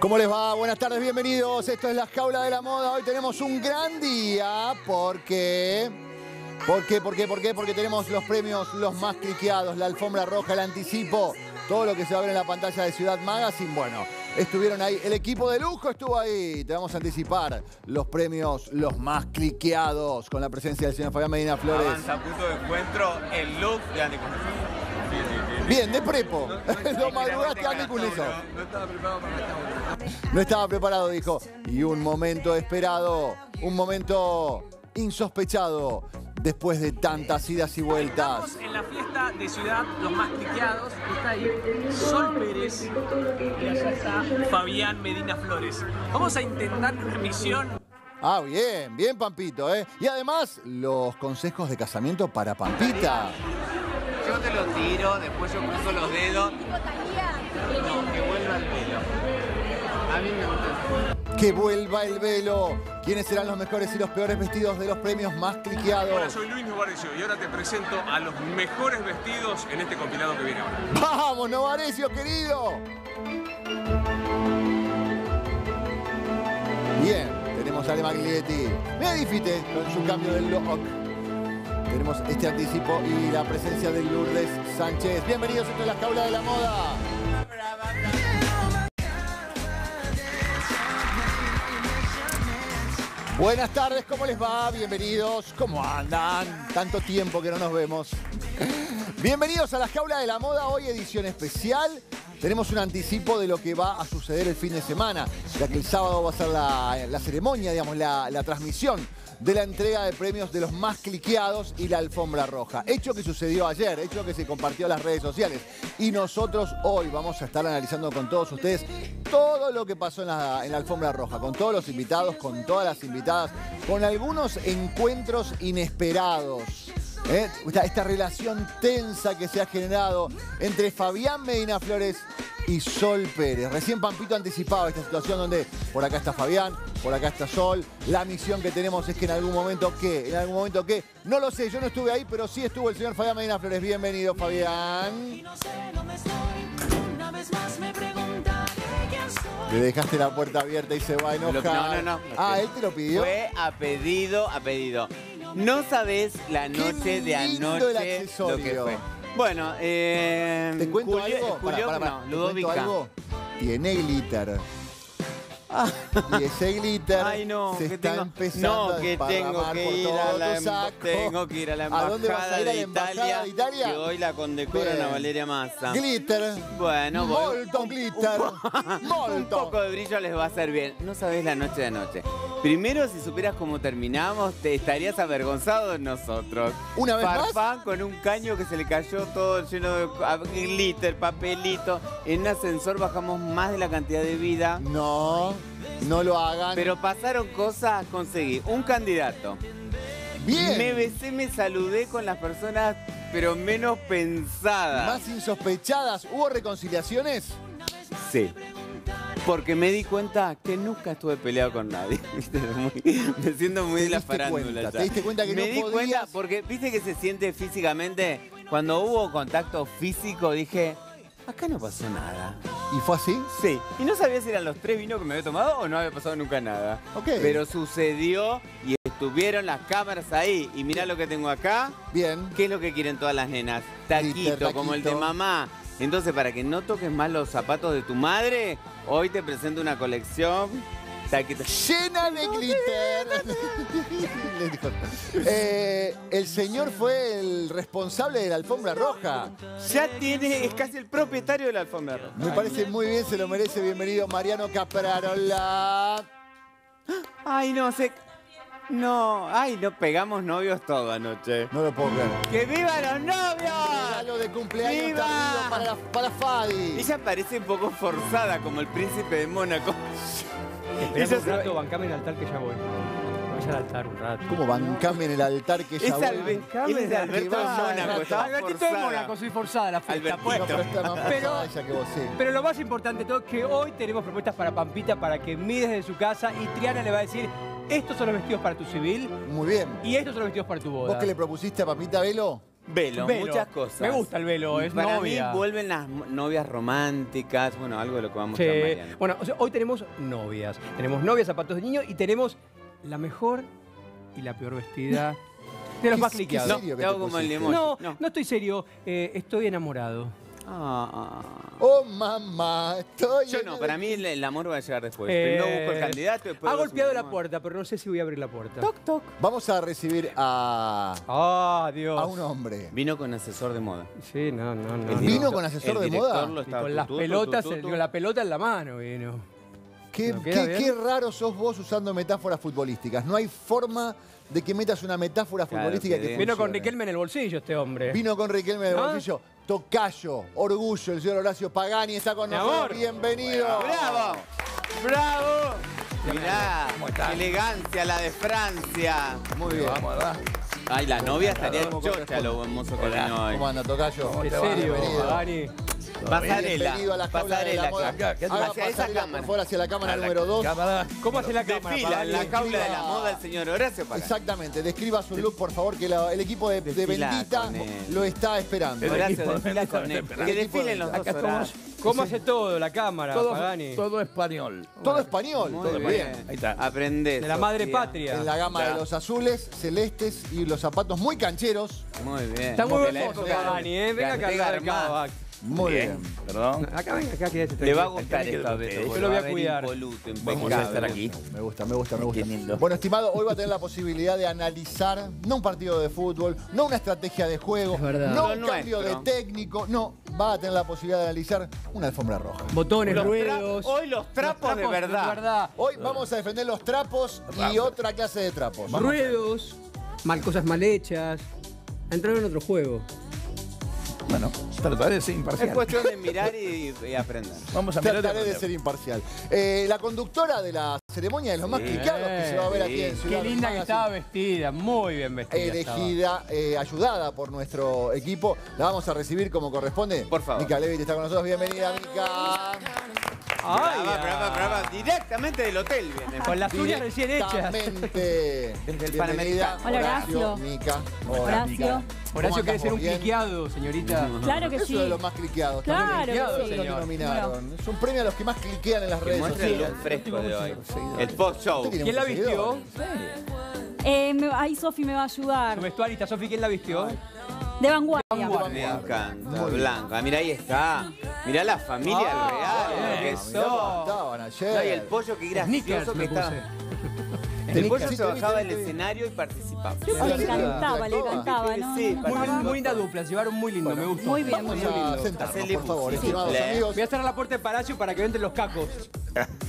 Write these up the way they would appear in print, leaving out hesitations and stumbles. ¿Cómo les va? Buenas tardes, bienvenidos. Esto es La Jaula de la Moda. Hoy tenemos un gran día porque... Porque tenemos los premios, los más cliqueados, la alfombra roja, el anticipo, todo lo que se va a ver en la pantalla de Ciudad Magazine. Bueno, estuvieron ahí, el equipo de lujo estuvo ahí. Te vamos a anticipar los premios, los más cliqueados, con la presencia del señor Fabián Medina Flores. Avanza, punto de encuentro, el look de Andy Cunizo. Bien, de prepo. Lo madrugaste a Andy Cunizo. No estaba preparado para esta hora. No estaba preparado, dijo. Y un momento esperado, un momento insospechado. Después de tantas idas y vueltas. Estamos en la fiesta de Ciudad, los más cliqueados. Está ahí Sol Pérez y allá está Fabián Medina Flores. Vamos a intentar una misión. Ah, bien, bien Pampito, ¿eh? Y además, los consejos de casamiento para Pampita. Yo te los tiro, después yo cruzo los dedos. No, que vuelva el velo. A mí me gusta. ¡Que vuelva el velo! ¿Quiénes serán los mejores y los peores vestidos de los premios más cliqueados? Hola, soy Luis Novarecio y ahora te presento a los mejores vestidos en este compilado que viene ahora. ¡Vamos, Novarecio, querido! Bien, tenemos a Ale Maglietti. Mira Difite con su cambio del look. Tenemos este anticipo y la presencia de Lourdes Sánchez. Bienvenidos a La Jaula de la Moda. Buenas tardes, ¿cómo les va? Bienvenidos, ¿cómo andan? Tanto tiempo que no nos vemos. Bienvenidos a La Jaula de la Moda, hoy edición especial. Tenemos un anticipo de lo que va a suceder el fin de semana, ya que el sábado va a ser la ceremonia, digamos, la transmisión de la entrega de premios de los más cliqueados y la alfombra roja. Hecho que sucedió ayer, hecho que se compartió en las redes sociales. Y nosotros hoy vamos a estar analizando con todos ustedes todo lo que pasó en la alfombra roja, con todos los invitados, con todas las invitadas, con algunos encuentros inesperados. Esta relación tensa que se ha generado entre Fabián Medina Flores y Sol Pérez. Recién Pampito anticipaba esta situación donde por acá está Fabián, por acá está Sol. La misión que tenemos es que en algún momento que, no lo sé, yo no estuve ahí, pero sí estuvo el señor Fabián Medina Flores. Bienvenido, Fabián. Le dejaste la puerta abierta y se va a enojar. No. Ah, él te lo pidió. Fue a pedido. No sabés la noche de anoche lo que fue. Bueno, ¿te cuento algo? Pará, no, Ludovica. Tiene glitter. Y ese glitter tengo que ir a la embajada. ¿A dónde vas a ir? ¿A la embajada de Italia? Que hoy la condecoran a Valeria Massa. Glitter. Bueno, molto glitter. Un poco de brillo les va a hacer bien. No sabés la noche de anoche. Primero, si supieras cómo terminamos, te estarías avergonzado de nosotros. ¿Una vez más? Papá con un caño que se le cayó todo lleno de glitter, papelito. En un ascensor bajamos más de la cantidad de vida. No, no lo hagan. Pero pasaron cosas, conseguí un candidato. Bien. Me besé, me saludé con las personas, pero menos pensadas. Más insospechadas. ¿Hubo reconciliaciones? Sí. Porque me di cuenta que nunca estuve peleado con nadie. Me siento muy de la farándula. ¿Te diste cuenta que no podías? Me di cuenta porque, viste que se siente físicamente. Cuando hubo contacto físico dije, acá no pasó nada. ¿Y fue así? Sí. Y no sabía si eran los tres vinos que me había tomado o no había pasado nunca nada. Okay. Pero sucedió y estuvieron las cámaras ahí. Y mirá lo que tengo acá. Bien. ¿Qué es lo que quieren todas las nenas? Taquito, taquito. Como el de mamá. Entonces, para que no toques más los zapatos de tu madre, hoy te presento una colección llena de glitter. El señor fue el responsable de la alfombra roja. Ya tiene, es casi el propietario de la alfombra roja. Me parece muy bien, se lo merece. Bienvenido, Mariano Caprarola. Ay, no sé. No, ay, nos pegamos novios toda anoche. No lo puedo creer. ¡Que vivan los novios! Regalo de cumpleaños. ¡Viva! Para Fadi. Ella parece un poco forzada, como el príncipe de Mónaco. Esperamos un rato, bancame en el altar que ya voy. Vaya al altar un rato. ¿Cómo bancame en el altar que ya voy? Es Alberto de Mónaco. Albertito de Mónaco, soy forzada la fiesta. Pero lo más importante de todo es que hoy tenemos propuestas para Pampita, para que mire desde su casa y Triana le va a decir... Estos son los vestidos para tu civil. Muy bien. Y estos son los vestidos para tu boda. ¿Vos qué le propusiste a Pampita Velo? Velo, muchas cosas. Me gusta el velo, es para novia. Para mí vuelven las novias románticas, bueno, algo de lo que vamos a hablar mañana. Bueno, o sea, hoy tenemos novias, zapatos de niño y tenemos la mejor y la peor vestida de los más cliqueados. No, estoy serio, estoy enamorado. Ah. Oh, mamá, estoy... Yo no, para mí el amor va a llegar después. Primero busco el candidato, después... Ha golpeado la puerta, pero no sé si voy a abrir la puerta. Toc, toc. Vamos a recibir a... ¡Ah, Dios! A un hombre. Vino con asesor de moda. Sí, no. ¿Vino con asesor de moda? Con las pelotas, con la pelota en la mano vino. Qué raro sos vos usando metáforas futbolísticas. No hay forma... de que metas una metáfora futbolística que funcione. Vino con Riquelme en el bolsillo este hombre. Vino con Riquelme en el bolsillo. Tocayo, orgullo, el señor Horacio Pagani está con nosotros. Bienvenido. ¡Bravo! ¡Bravo! Mirá, qué elegancia la de Francia. Muy bien. Ay, la novia estaría chocha lo hermoso que vino hoy. ¿Cómo anda, Tocayo? ¿En serio, Pagani? Pasarela. Pasarela. Hacia esa cámara. Por hacia la cámara número 2. ¿Cómo hace la cámara? Desfila en la jaula de la moda el señor Horacio Pagani. Exactamente. Describa su look, por favor, que el equipo de Bendita lo está esperando. Horacio, desfila con él. Que desfilen los dos, Horacio. ¿Cómo hace todo la cámara, Pagani? Todo español. Todo español. Muy bien. Ahí está. Aprendés. De la madre patria. En la gama de los azules, celestes y los zapatos muy cancheros. Muy bien. Está muy hermoso, Pagani, ¿eh? Venga acá. Muy bien. Perdón. Acá quédate. Le va a gustar esta vez. Yo lo voy a cuidar. Vamos a estar aquí. Me gusta. Lindo. Bueno, estimado, hoy va a tener la posibilidad de analizar no un partido de fútbol, no una estrategia de juego, no un cambio de técnico, no. Va a tener la posibilidad de analizar una alfombra roja. Botones, ruedos. Hoy los trapos de verdad. Hoy vamos a defender los trapos y otra clase de trapos. Ruedos, cosas mal hechas, entrar en otro juego. Bueno, trataré de ser imparcial. Es cuestión de mirar y aprender. Vamos a mirar. Trataré de ser imparcial. La conductora de la ceremonia de los más clicados que se va a ver aquí en Ciudad Magazine. Qué linda que estaba vestida, muy bien vestida. Elegida, ayudada por nuestro equipo. La vamos a recibir como corresponde. Por favor. Mica Levitt está con nosotros. Bienvenida, Mica. Brava. Directamente del hotel viene. Con las suyas recién hechas. Desde el Panamericano. Hola, Horacio. Mica. Hola, Mica. Horacio quiere ser un cliqueado, señorita. Claro que sí. Eso de los más cliqueados. Claro, nominaron. Es un premio a los que más cliquean en las redes sociales. El post-show. ¿Quién la vistió? Ahí Sofi me va a ayudar. Su vestuarista, Sofi, ¿quién la vistió? De vanguardia. Me encanta, blanca. Mira, ahí está. Mirá la familia real. ¿Qué son? Y el pollo, qué gracioso que está. El pollo se bajaba del escenario y participaba. Le encantaba, ¿no? Sí, muy linda dupla, se llevaron muy lindo, me gustó. Muy bien, muy lindo. Sentarnos, por favor, estimados amigos. Voy a cerrar la puerta del palacio para que entren los cacos.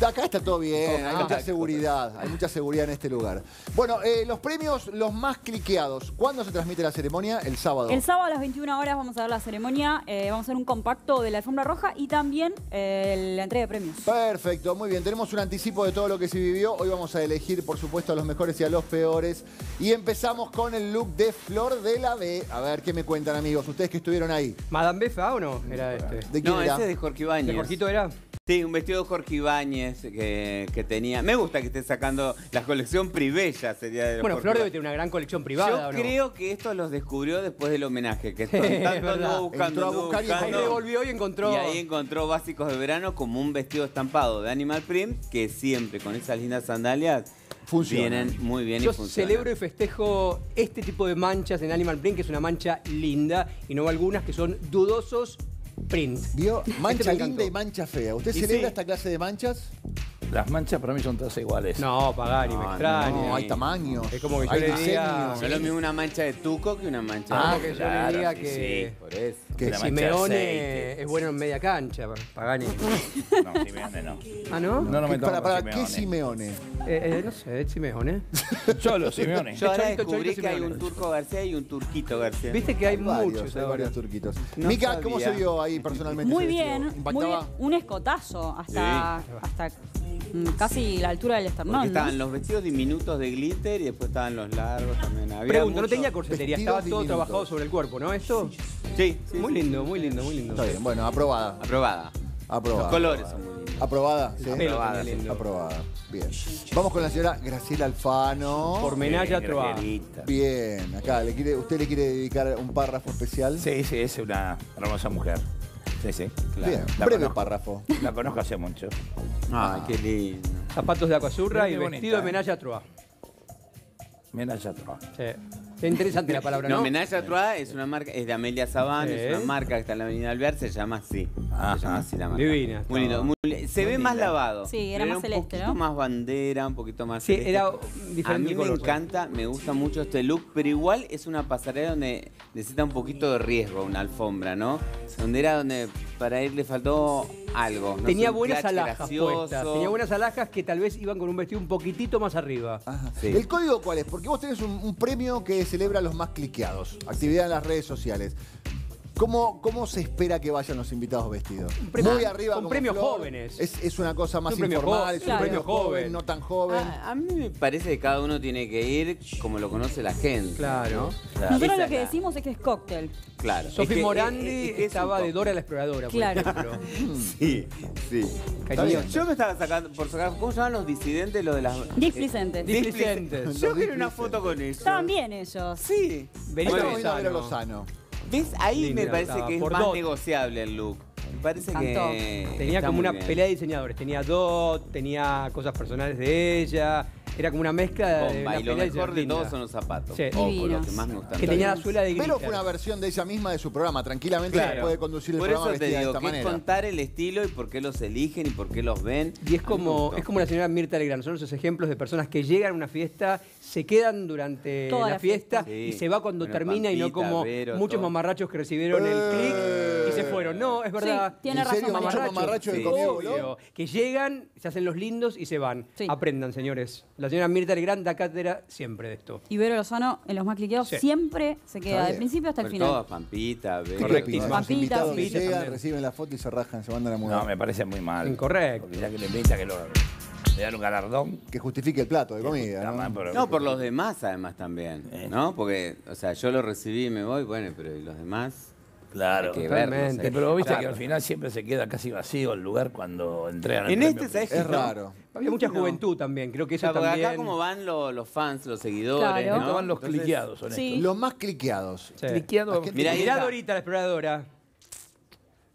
Acá está todo bien, hay mucha seguridad, en este lugar. Bueno, los premios, los más cliqueados. ¿Cuándo se transmite la ceremonia? El sábado. El sábado a las 21 horas vamos a ver la ceremonia, vamos a hacer un compacto de la alfombra roja y también la entrega de premios. Perfecto, muy bien, tenemos un anticipo de todo lo que se vivió. Hoy vamos a elegir, por supuesto, a los mejores y a los peores. Y empezamos con el look de Flor de la B. A ver, ¿qué me cuentan, amigos? Ustedes que estuvieron ahí. ¿Madame Befa o no? Era este. ¿De quién era? Ese es de Jorge Ibáñez. ¿De Jorgito era? Sí, un vestido de Jorge Ibáñez que tenía... Me gusta que esté sacando la colección privella. Bueno, Flor debe tener una gran colección privada, ¿o no? Yo creo que esto los descubrió después del homenaje. Que tanto buscando. Y volvió y encontró... Y ahí encontró básicos de verano como un vestido estampado de Animal Print que siempre con esas lindas sandalias... Funcionan. Vienen muy bien. Yo celebro y festejo este tipo de manchas en Animal Print, que es una mancha linda, y no algunas que son dudosos print. ¿Vio? Mancha linda y mancha fea. ¿Usted celebra esta clase de manchas? Las manchas para mí son todas iguales. No, Pagani, me extraña. No, hay tamaños. Es como que yo le diga... Yo lo mismo una mancha de tuco que una mancha de... que yo le diga que... Sí, por eso. Que Simeone es bueno en media cancha, Pagani. No, Simeone no. ¿Ah, no? No, no me tomo. ¿Para qué Simeone? No sé, Simeone. Cholo Simeone. Yo ahora descubrí que hay un turco García y un turquito García. Viste que hay muchos. Hay varios turquitos. Mica, ¿cómo se vio ahí personalmente? Muy bien. Un escotazo hasta... Casi la altura del esternón. Porque estaban los vestidos diminutos de glitter y después estaban los largos también. Había mucho... no tenía corsetería, estaba todo trabajado sobre el cuerpo, ¿no? ¿Esto? Sí. Muy lindo, muy lindo, muy lindo. Está bien, bueno, aprobada. Los colores son muy lindos. ¿Aprobada? ¿Sí? Aprobada, sí. Aprobada. Bien. Vamos con la señora Graciela Alfano. Por Menage à Trois. Bien. Acá, ¿usted le quiere dedicar un párrafo especial? Sí, sí, es una hermosa mujer. Sí, sí. Claro. Bien, la breve conozco, párrafo. La conozco hace mucho. Ay, qué lindo. Zapatos de acuazurra y vestido de Menage à Trois. Menage à Trois. Sí. Es interesante la palabra, ¿no? No, Menage à Trois es una marca, es de Amelia Sabán, ¿eh? Es una marca que está en la avenida Alvear, se llama así. Ajá. Se llama así la marca. Divina. Muy lindo. Muy, se ve más lavado. Sí, era más celeste, ¿no? Un poquito más bandera, un poquito más celeste. Sí, era diferente. A mí me encanta, me gusta mucho este look, pero igual es una pasarela donde necesita un poquito de riesgo, una alfombra, ¿no? Donde era donde para él le faltó algo. No tenía buenas alhajas puestas. Tenía buenas alhajas que tal vez iban con un vestido un poquitito más arriba. Ajá. Sí. ¿El código cuál es? Porque vos tenés un premio que celebra a los más cliqueados. Actividad en las redes sociales. ¿Cómo se espera que vayan los invitados vestidos? Un premio, muy arriba, un premio Flor, jóvenes. Es una cosa más informal, es un premio joven, no tan joven. A mí me parece que cada uno tiene que ir como lo conoce la gente. Claro. Claro. Nosotros lo que decimos es que es cóctel. Claro. Sofi Morandi estaba de Dora la Exploradora, por ejemplo. Sí, sí. Yo me estaba sacando, por sacar, ¿cómo llaman los disidentes? Lo de las... Displicentes. Displicentes. Yo quiero una foto con ellos. Estaban bien ellos. Sí. Vero Lozano. ¿Ves? Ahí sí, me parece que es más negociable el look. Me parece que... Tenía como una pelea de diseñadores. Tenía dot, tenía cosas personales de ella. Era como una mezcla de... Bomba, y lo mejor de todos son los zapatos. Sí. Ojo, los que más me gustan. Que tenía la suela de gritar. Pero fue una versión de ella misma de su programa. Tranquilamente se puede conducir el programa vestida de esta manera. Por eso te digo, que es contar el estilo y por qué los eligen y por qué los ven. Y es como la señora Mirta Legrand. Son esos ejemplos de personas que llegan a una fiesta, se quedan durante la fiesta y se va cuando termina, Pampita, y no como Vero, muchos mamarrachos que recibieron el clic y se fueron. No, es verdad. Sí, tiene razón, mamarrachos. Que llegan, se hacen los lindos y se van. Aprendan, señores. La señora Mirta Legrand da cátedra siempre de esto. Y Vero Lozano, en los más cliqueados, siempre se queda, del principio hasta el final. Todas, Pampita, Vero. Correctísimo. Pampita, los invitados llegan, reciben la foto y se rajan, se mandan a mudar. No, me parece muy mal. Incorrecto. Porque ya que le invita, que le dan un galardón. Que justifique el plato de comida, ¿no? No, por los demás, además, también, ¿no? Porque, o sea, yo lo recibí y me voy, bueno, pero ¿y los demás? Claro, totalmente. Pero viste que al final siempre se queda casi vacío el lugar cuando entregan el premio. En este, ¿sabes? Es raro. Había mucha juventud también, creo que eso también... Acá como van los fans, los seguidores, ¿no? Acá van los cliqueados, son estos. Los más cliqueados. Mirá Dorita, la exploradora.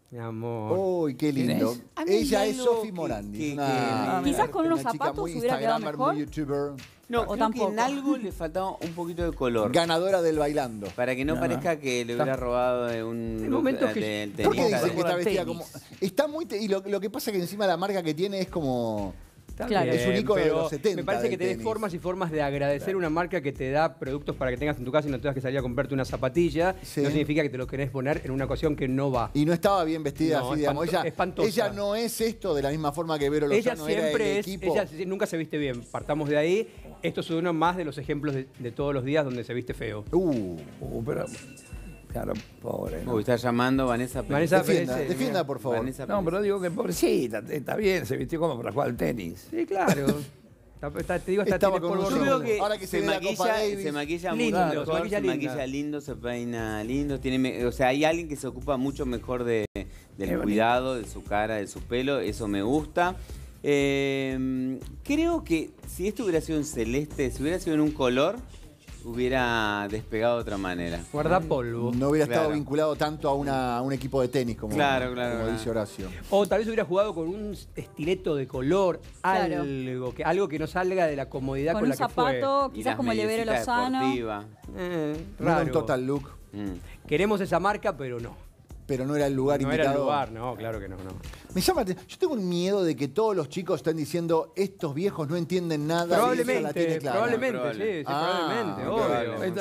Mi amor. Uy, qué lindo. Ella es Sofi Morandi. Quizás con unos zapatos hubiera quedado mejor. No, o creo tampoco. Que en algo le faltaba un poquito de color. Ganadora del bailando. Para que no parezca que le hubiera robado de un... En momentos que... ¿Por qué dicen que está vestida como...? Está muy... Y lo que pasa es que encima la marca que tiene es como... Claro. Es un ícono de los 70. Me parece que tenés formas y formas de agradecer una marca que te da productos para que tengas en tu casa y no tengas que salir a comprarte una zapatilla. Sí. No significa que te lo querés poner en una ocasión que no va. Y no estaba bien vestida, así, digamos. Ella no es esto de la misma forma que Vero Lozano era el equipo. Ella nunca se viste bien. Partamos de ahí. Esto es uno más de los ejemplos de todos los días donde se viste feo. Pero... Claro, pobre. ¿No? Está llamando Vanessa Pérez. Defienda, por favor. No, pero digo que pobrecita, está bien, se vistió como para jugar al tenis. Sí, claro. Te digo, hasta tiene polvo. Ahora que se maquilla lindo, se peina lindo. Tiene, o sea, hay alguien que se ocupa mucho mejor del cuidado, de su cara, de su pelo. Eso me gusta. Creo que si esto hubiera sido en celeste, si hubiera sido en un color... hubiera despegado de otra manera. Guardapolvo. No hubiera estado vinculado tanto a un equipo de tenis como, como dice Horacio. O tal vez hubiera jugado con un estileto de color, algo que no salga de la comodidad con la que fue. Con un zapato, quizás como el de Vero Lozano. Raro. Un total look. Queremos esa marca, pero no. Pero no era el lugar indicado. No era el lugar, no, claro que no. Me llama, yo tengo un miedo de que todos los chicos están diciendo estos viejos no entienden nada. Probablemente, sí, probablemente.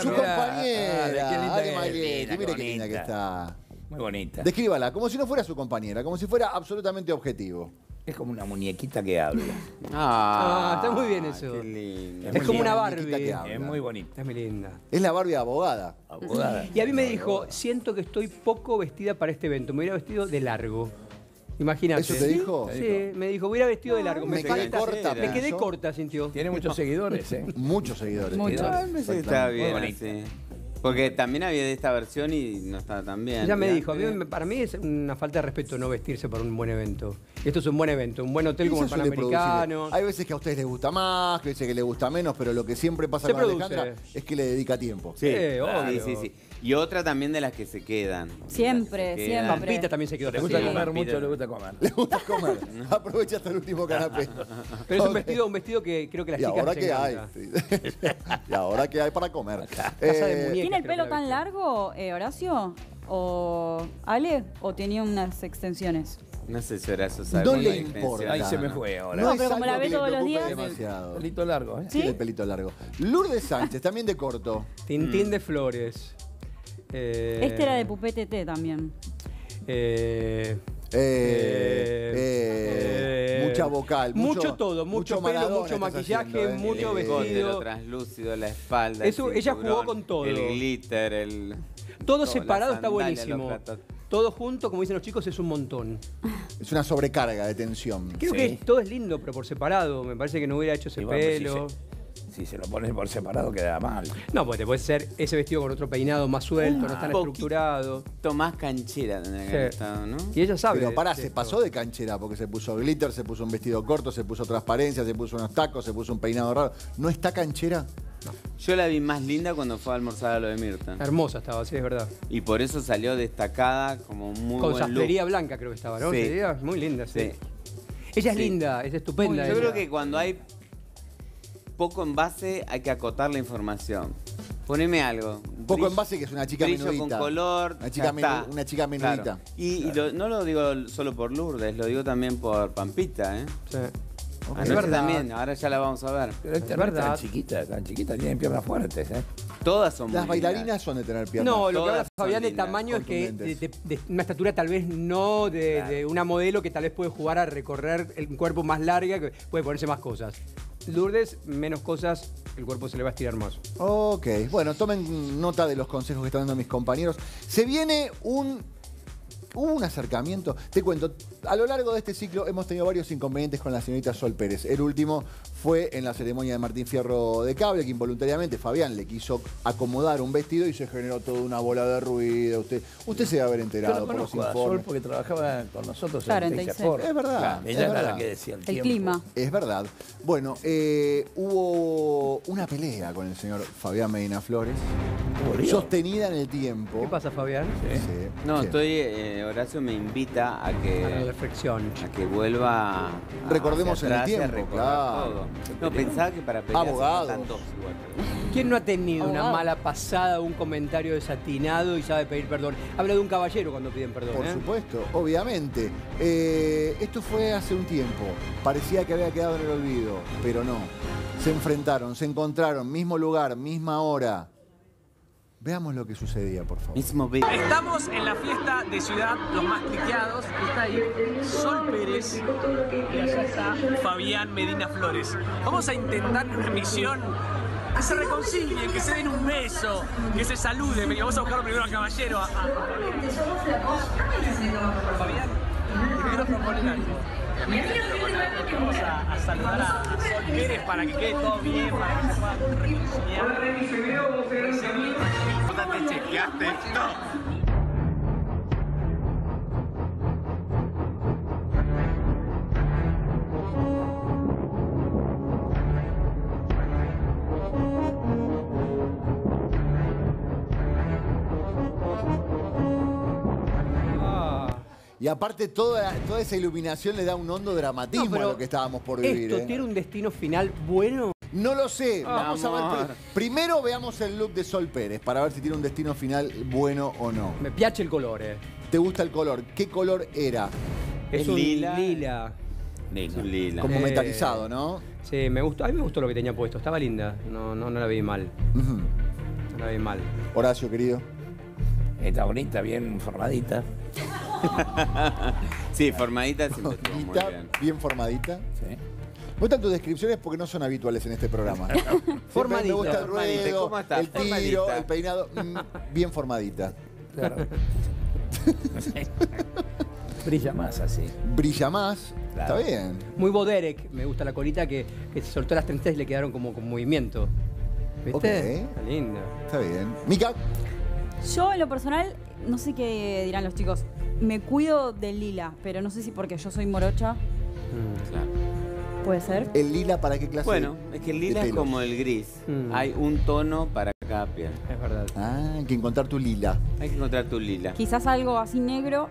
Su compañera, Ale Maglietti, mire qué linda que está. Muy bonita. Descríbala, como si no fuera su compañera, como si fuera absolutamente objetivo. Es como una muñequita que habla. Está muy bien eso. Es como una Barbie. Es muy bonita. Es muy linda. Es la Barbie abogada. Y a mí me dijo, siento que estoy poco vestida para este evento. Me hubiera vestido de largo. Imagínate. ¿Eso te dijo? Sí, me dijo, hubiera vestido de largo. Me quedé corta. Me quedé corta, sintió. Tiene muchos seguidores, ¿eh? Muchos seguidores. Está bien. Muy bonita. Porque también había de esta versión y no estaba tan bien. Ya me dijo, para mí es una falta de respeto no vestirse para un buen evento. Esto es un buen evento, un buen hotel como el Panamericano. Hay veces que a ustedes les gusta más, que a veces que les gusta menos, pero lo que siempre pasa con Alejandra es que le dedica tiempo. Sí, obvio. Sí, sí, sí. Y otra también de las que se quedan. Siempre, siempre. Pampita también se quedó. Le gusta comer mucho, le gusta comer. Le gusta comer. Aprovecha hasta el último canapé. Pero es un vestido que creo que las chicas se encantan. Y ahora que hay para comer. ¿Tiene el pelo tan largo, Horacio? ¿O Ale? ¿O tenía unas extensiones? No sé si Horacio sabe. No le importa. Ahí se me fue ahora. No, pero como la ve todos los días. Demasiado. Pelito largo, ¿eh? Sí, el pelito largo. Lourdes Sánchez, también de corto. Tintín de Flores. Este era de Pupetete también. Mucha vocal, mucho todo, mucho pelo, mucho maquillaje, mucho vestido, lo translúcido, la espalda. Eso, el cinturón, ella jugó con todo. El glitter, el todo separado está buenísimo. Todo junto, como dicen los chicos, es un montón. Es una sobrecarga de tensión. Creo que todo es lindo, pero por separado. Me parece que no hubiera hecho ese pelo. Si se lo pones por separado queda mal. No, porque te puede ser ese vestido con otro peinado más suelto, no tan estructurado. Más canchera tendría que haber estado, ¿no? Y ella sabe. Pero pará, se pasó de canchera porque se puso glitter, se puso un vestido corto, se puso transparencia, se puso unos tacos, se puso un peinado raro. ¿No está canchera? No. Yo la vi más linda cuando fue a almorzar a lo de Mirta. Hermosa estaba, sí, es verdad. Y por eso salió destacada como muy con sastrería blanca creo que estaba, ¿no? Sí. Muy linda, sí. Ella es linda, es estupenda. Yo creo que cuando hay poco en base hay que acotar la información. Poneme algo. Poco brillo, en base que es una chica menudita. Con color. Una chica menudita. Claro. Y no lo digo solo por Lourdes, lo digo también por Pampita, ¿eh? Sí. Okay. Es verdad. También, ahora ya la vamos a ver. Pero esta es verdad. Tan chiquita, tienen piernas fuertes, ¿eh? Todas son las bailarinas son de tener piernas. No, lo que habla Fabián de tamaño es que de una estatura tal vez no de una modelo que tal vez puede jugar a recorrer un cuerpo más larga, que puede ponerse más cosas. Lourdes, menos cosas, el cuerpo se le va a estirar más. Ok, bueno, tomen nota de los consejos que están dando mis compañeros. Se viene un acercamiento. Te cuento, a lo largo de este ciclo hemos tenido varios inconvenientes con la señorita Sol Pérez. El último fue en la ceremonia de Martín Fierro de Cable, que involuntariamente Fabián le quiso acomodar un vestido y se generó toda una bola de ruido. Usted se debe haber enterado por los informes. Sol porque trabajaba con nosotros en el foro. Es verdad. Claro, ella era la que decía el clima. Es verdad. Bueno, hubo una pelea con el señor Fabián Medina Flores, sostenida en el tiempo. ¿Qué pasa, Fabián? Horacio me invita a que reflexión. A que vuelva. Recordemos en el tiempo, claro. No, pensaba que para pelear están dos igual. ¿Quién no ha tenido una mala pasada, un comentario desatinado y sabe pedir perdón? Habla de un caballero cuando piden perdón. Por supuesto, obviamente. Esto fue hace un tiempo. Parecía que había quedado en el olvido, pero no. Se enfrentaron, se encontraron, mismo lugar, misma hora. Veamos lo que sucedía, por favor. Estamos en la fiesta de Ciudad Los Más Cliqueados. Está ahí Sol Pérez y allá está Fabián Medina Flores. Vamos a intentar una misión que se reconcilien, que se den un beso, que se saluden. Venga, vamos a buscar primero al caballero. Fabián, te quiero proponer algo. Vamos a saludar a Sol Pérez para que quede todo bien, para que se pueda reconciliar. ¿Te chequeaste esto? Y aparte toda esa iluminación le da un hondo dramatismo a lo que estábamos por vivir. ¿Esto tiene un destino final bueno? No lo sé, vamos a ver. Primero veamos el look de Sol Pérez para ver si tiene un destino final bueno o no. Me piace el color, ¿Te gusta el color? ¿Qué color era? Es un lila. Es un lila. Como metalizado, ¿no? Sí, me gustó. A mí me gustó lo que tenía puesto, estaba linda. No la vi mal. No la vi mal. Horacio, querido. Está bonita, bien formadita. Sí, formadita siempre estuvo muy bien. Bien formadita. Sí. Me gustan tus descripciones porque no son habituales en este programa. Formadita. Me gusta el ruedo, ¿cómo estás? El tiro, formadita. El peinado. Bien formadita. Claro. Brilla más así. Brilla más. Claro. Está bien. Muy Boderek. Me gusta la colita que se soltó las trencitas y le quedaron como con movimiento. ¿Viste? Okay. Está lindo. Está bien. Mica. Yo, en lo personal, no sé qué dirán los chicos. Me cuido del lila, pero no sé si porque yo soy morocha. Claro. ¿Puede ser? ¿El lila para qué clase? Bueno, es que el lila es como el gris. Hay un tono para cada piel. Es verdad. Ah, hay que encontrar tu lila. Hay que encontrar tu lila. Quizás algo así negro.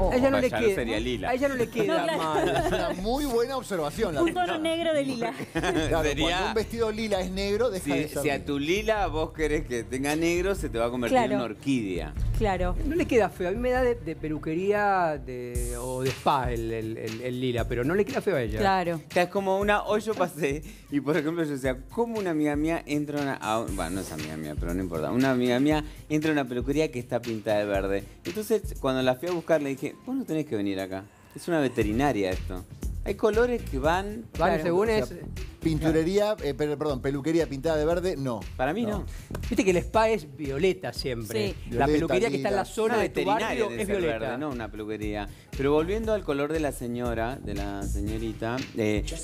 Oh, ella no le queda, sería lila. A ella no le queda. Es una muy buena observación. Un tono negro de lila. Claro, sería... Cuando un vestido lila es negro, deja de ser. Si a tu lila vos querés que tenga negro, se te va a convertir en una orquídea. Claro. No le queda feo. A mí me da de peluquería o de spa el lila, pero no le queda feo a ella. Claro. O sea, es como una... Hoy yo pasé y, por ejemplo, yo decía, ¿cómo una amiga mía entra a una... Bueno, no es amiga mía, pero no importa. Una amiga mía entra a una peluquería que está pintada de verde. Entonces, cuando la fui a buscar, le dije, vos no tenés que venir acá. Es una veterinaria esto. Hay colores que van... Claro, según es... Pinturería, perdón, peluquería pintada de verde, no. Para mí no. Viste que el spa es violeta siempre. Sí. Violeta, la peluquería que está en la zona de tu barrio es violeta. Verde, no una peluquería. Pero volviendo al color de la señora, de la señorita,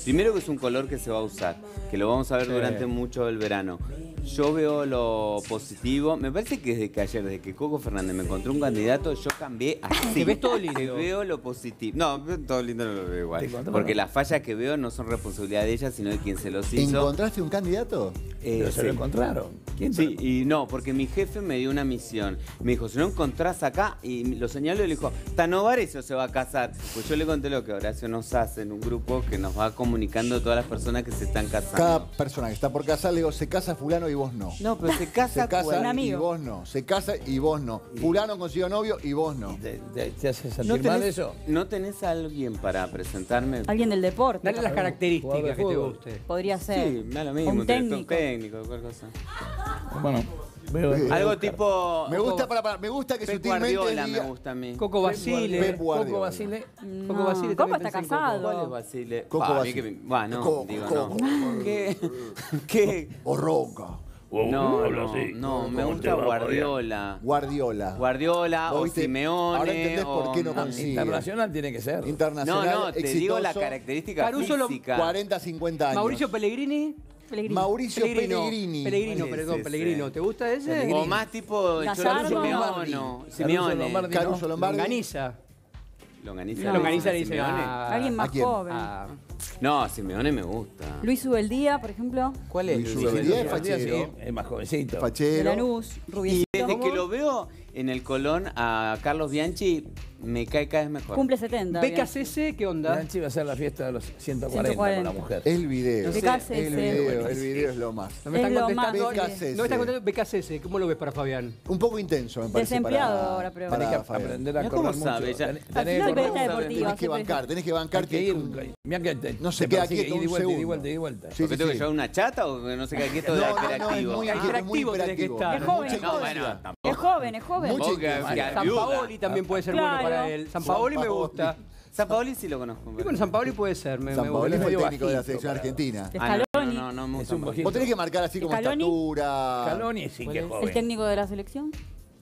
primero que es un color que se va a usar, que lo vamos a ver durante mucho el verano. Yo veo lo positivo. Me parece que desde que ayer, desde que Coco Fernández me encontró un candidato, yo cambié así. Te ves todo lindo. Veo lo positivo. No, todo lindo no lo veo igual. Porque las fallas que veo no son responsabilidad de ella, sino de quien se los hizo. ¿Encontraste un candidato? Pero se lo encontraron. ¿Quién? Sí, y no, porque mi jefe me dio una misión. Me dijo, si no encontrás acá, y lo señaló y le dijo, Tanovarecio se va a casar. Pues yo le conté lo que Horacio nos hace en un grupo que nos va comunicando todas las personas que se están casando. Cada persona que está por casar, le digo, se casa fulano y vos no. No, pero se casa un amigo. Y vos no. Se casa y vos no. Fulano consiguió novio y vos no. ¿Te hace sentir mal eso? ¿No tenés a alguien para presentarme? Alguien del deporte. Dale las características que te gustan. Podría ser. Sí, me da lo mismo. Un técnico, cualquier cosa. Bueno, algo tipo... Me gusta, me gusta que sutilmente... Guardiola me gusta a mí. Coco Basile. Coco Basile. Coco Basile. Coco está casado. ¿Cuál es Basile? Coco Basile. Bueno, digo no. ¿Qué? O Roca. No, no, me gusta Guardiola. Guardiola o Simeone. Ahora entendés por qué no consigue. Internacional tiene que ser. Internacional, no, te digo la característica física. 40, 50 años. Mauricio Pellegrini. Mauricio Pellegrini. Pellegrino. ¿Te gusta ese? O más tipo Cholo Simeone. Caruso Lombardi. Longaniza le dice alguien más joven. No, Simeone me gusta. Luis Ubeldía, por ejemplo. ¿Cuál es? Luis Ubeldía es fachero. Es más jovencito. Fachero. Lanús, rubiecito. Y desde que lo veo en el Colón a Carlos Bianchi, me cae cada vez mejor. Cumple 70. ¿Becas ese? ¿Qué onda? Bianchi va a hacer la fiesta de los 140 con la mujer. El video. Becas ese. El video es lo más. No me están contestando. No me están contestando. Becas ese. ¿Cómo lo ves para Fabián? Un poco intenso, me parece. Desempleado ahora, pero... Tenés que aprender a correr mucho. Tenés que bancar. No se queda quieto un segundo. Y vuelta. Sí, ¿tengo que llevar una chata o no se queda quieto? No, es muy hiperactivo. Es joven. No, bueno, tampoco. Es joven. Sampaoli también puede ser bueno para él. Sampaoli me gusta. Sampaoli sí lo conozco. Y bueno, Sampaoli puede ser. Sampaoli es el técnico de la selección argentina. Scaloni. No, me gusta. Vos tenés que marcar así como estatura. Scaloni sí que es joven. ¿El técnico de la selección?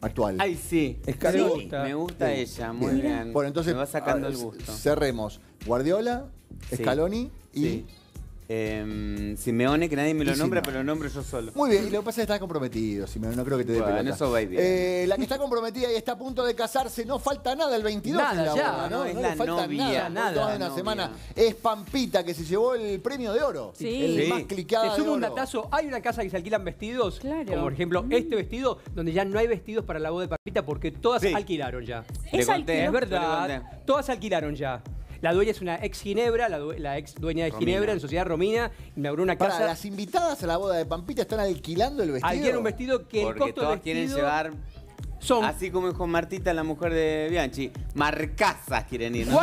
Actual. Ay, sí. Scaloni. Me gusta ella, muy bien. Bueno, entonces me va sacando el gusto. Cerremos. Guardiola, Scaloni y... Simeone, que nadie me lo nombra, pero lo nombro yo solo. Muy bien, y lo que pasa es que estás comprometido, Simeone, no creo que te dé pelota. Eso va bien. La que está comprometida y está a punto de casarse, no falta nada el 22. Nada, ya, no es la novia, nada. Una semana es Pampita, que se llevó el premio de oro. Sí. El más clicado de oro. Te sumo un datazo, hay una casa que se alquilan vestidos, como por ejemplo este vestido, donde ya no hay vestidos para la boda de Pampita porque todas alquilaron ya. Es verdad, todas alquilaron ya. La dueña es una ex Ginebra, la ex dueña de Ginebra en Sociedad Romina, inauguró una casa. Para las invitadas a la boda de Pampita están alquilando el vestido. Alquilan un vestido que el costo del vestido... quieren llevar... Son, así como dijo Martita, la mujer de Bianchi, marcasas quieren ir. ¿No?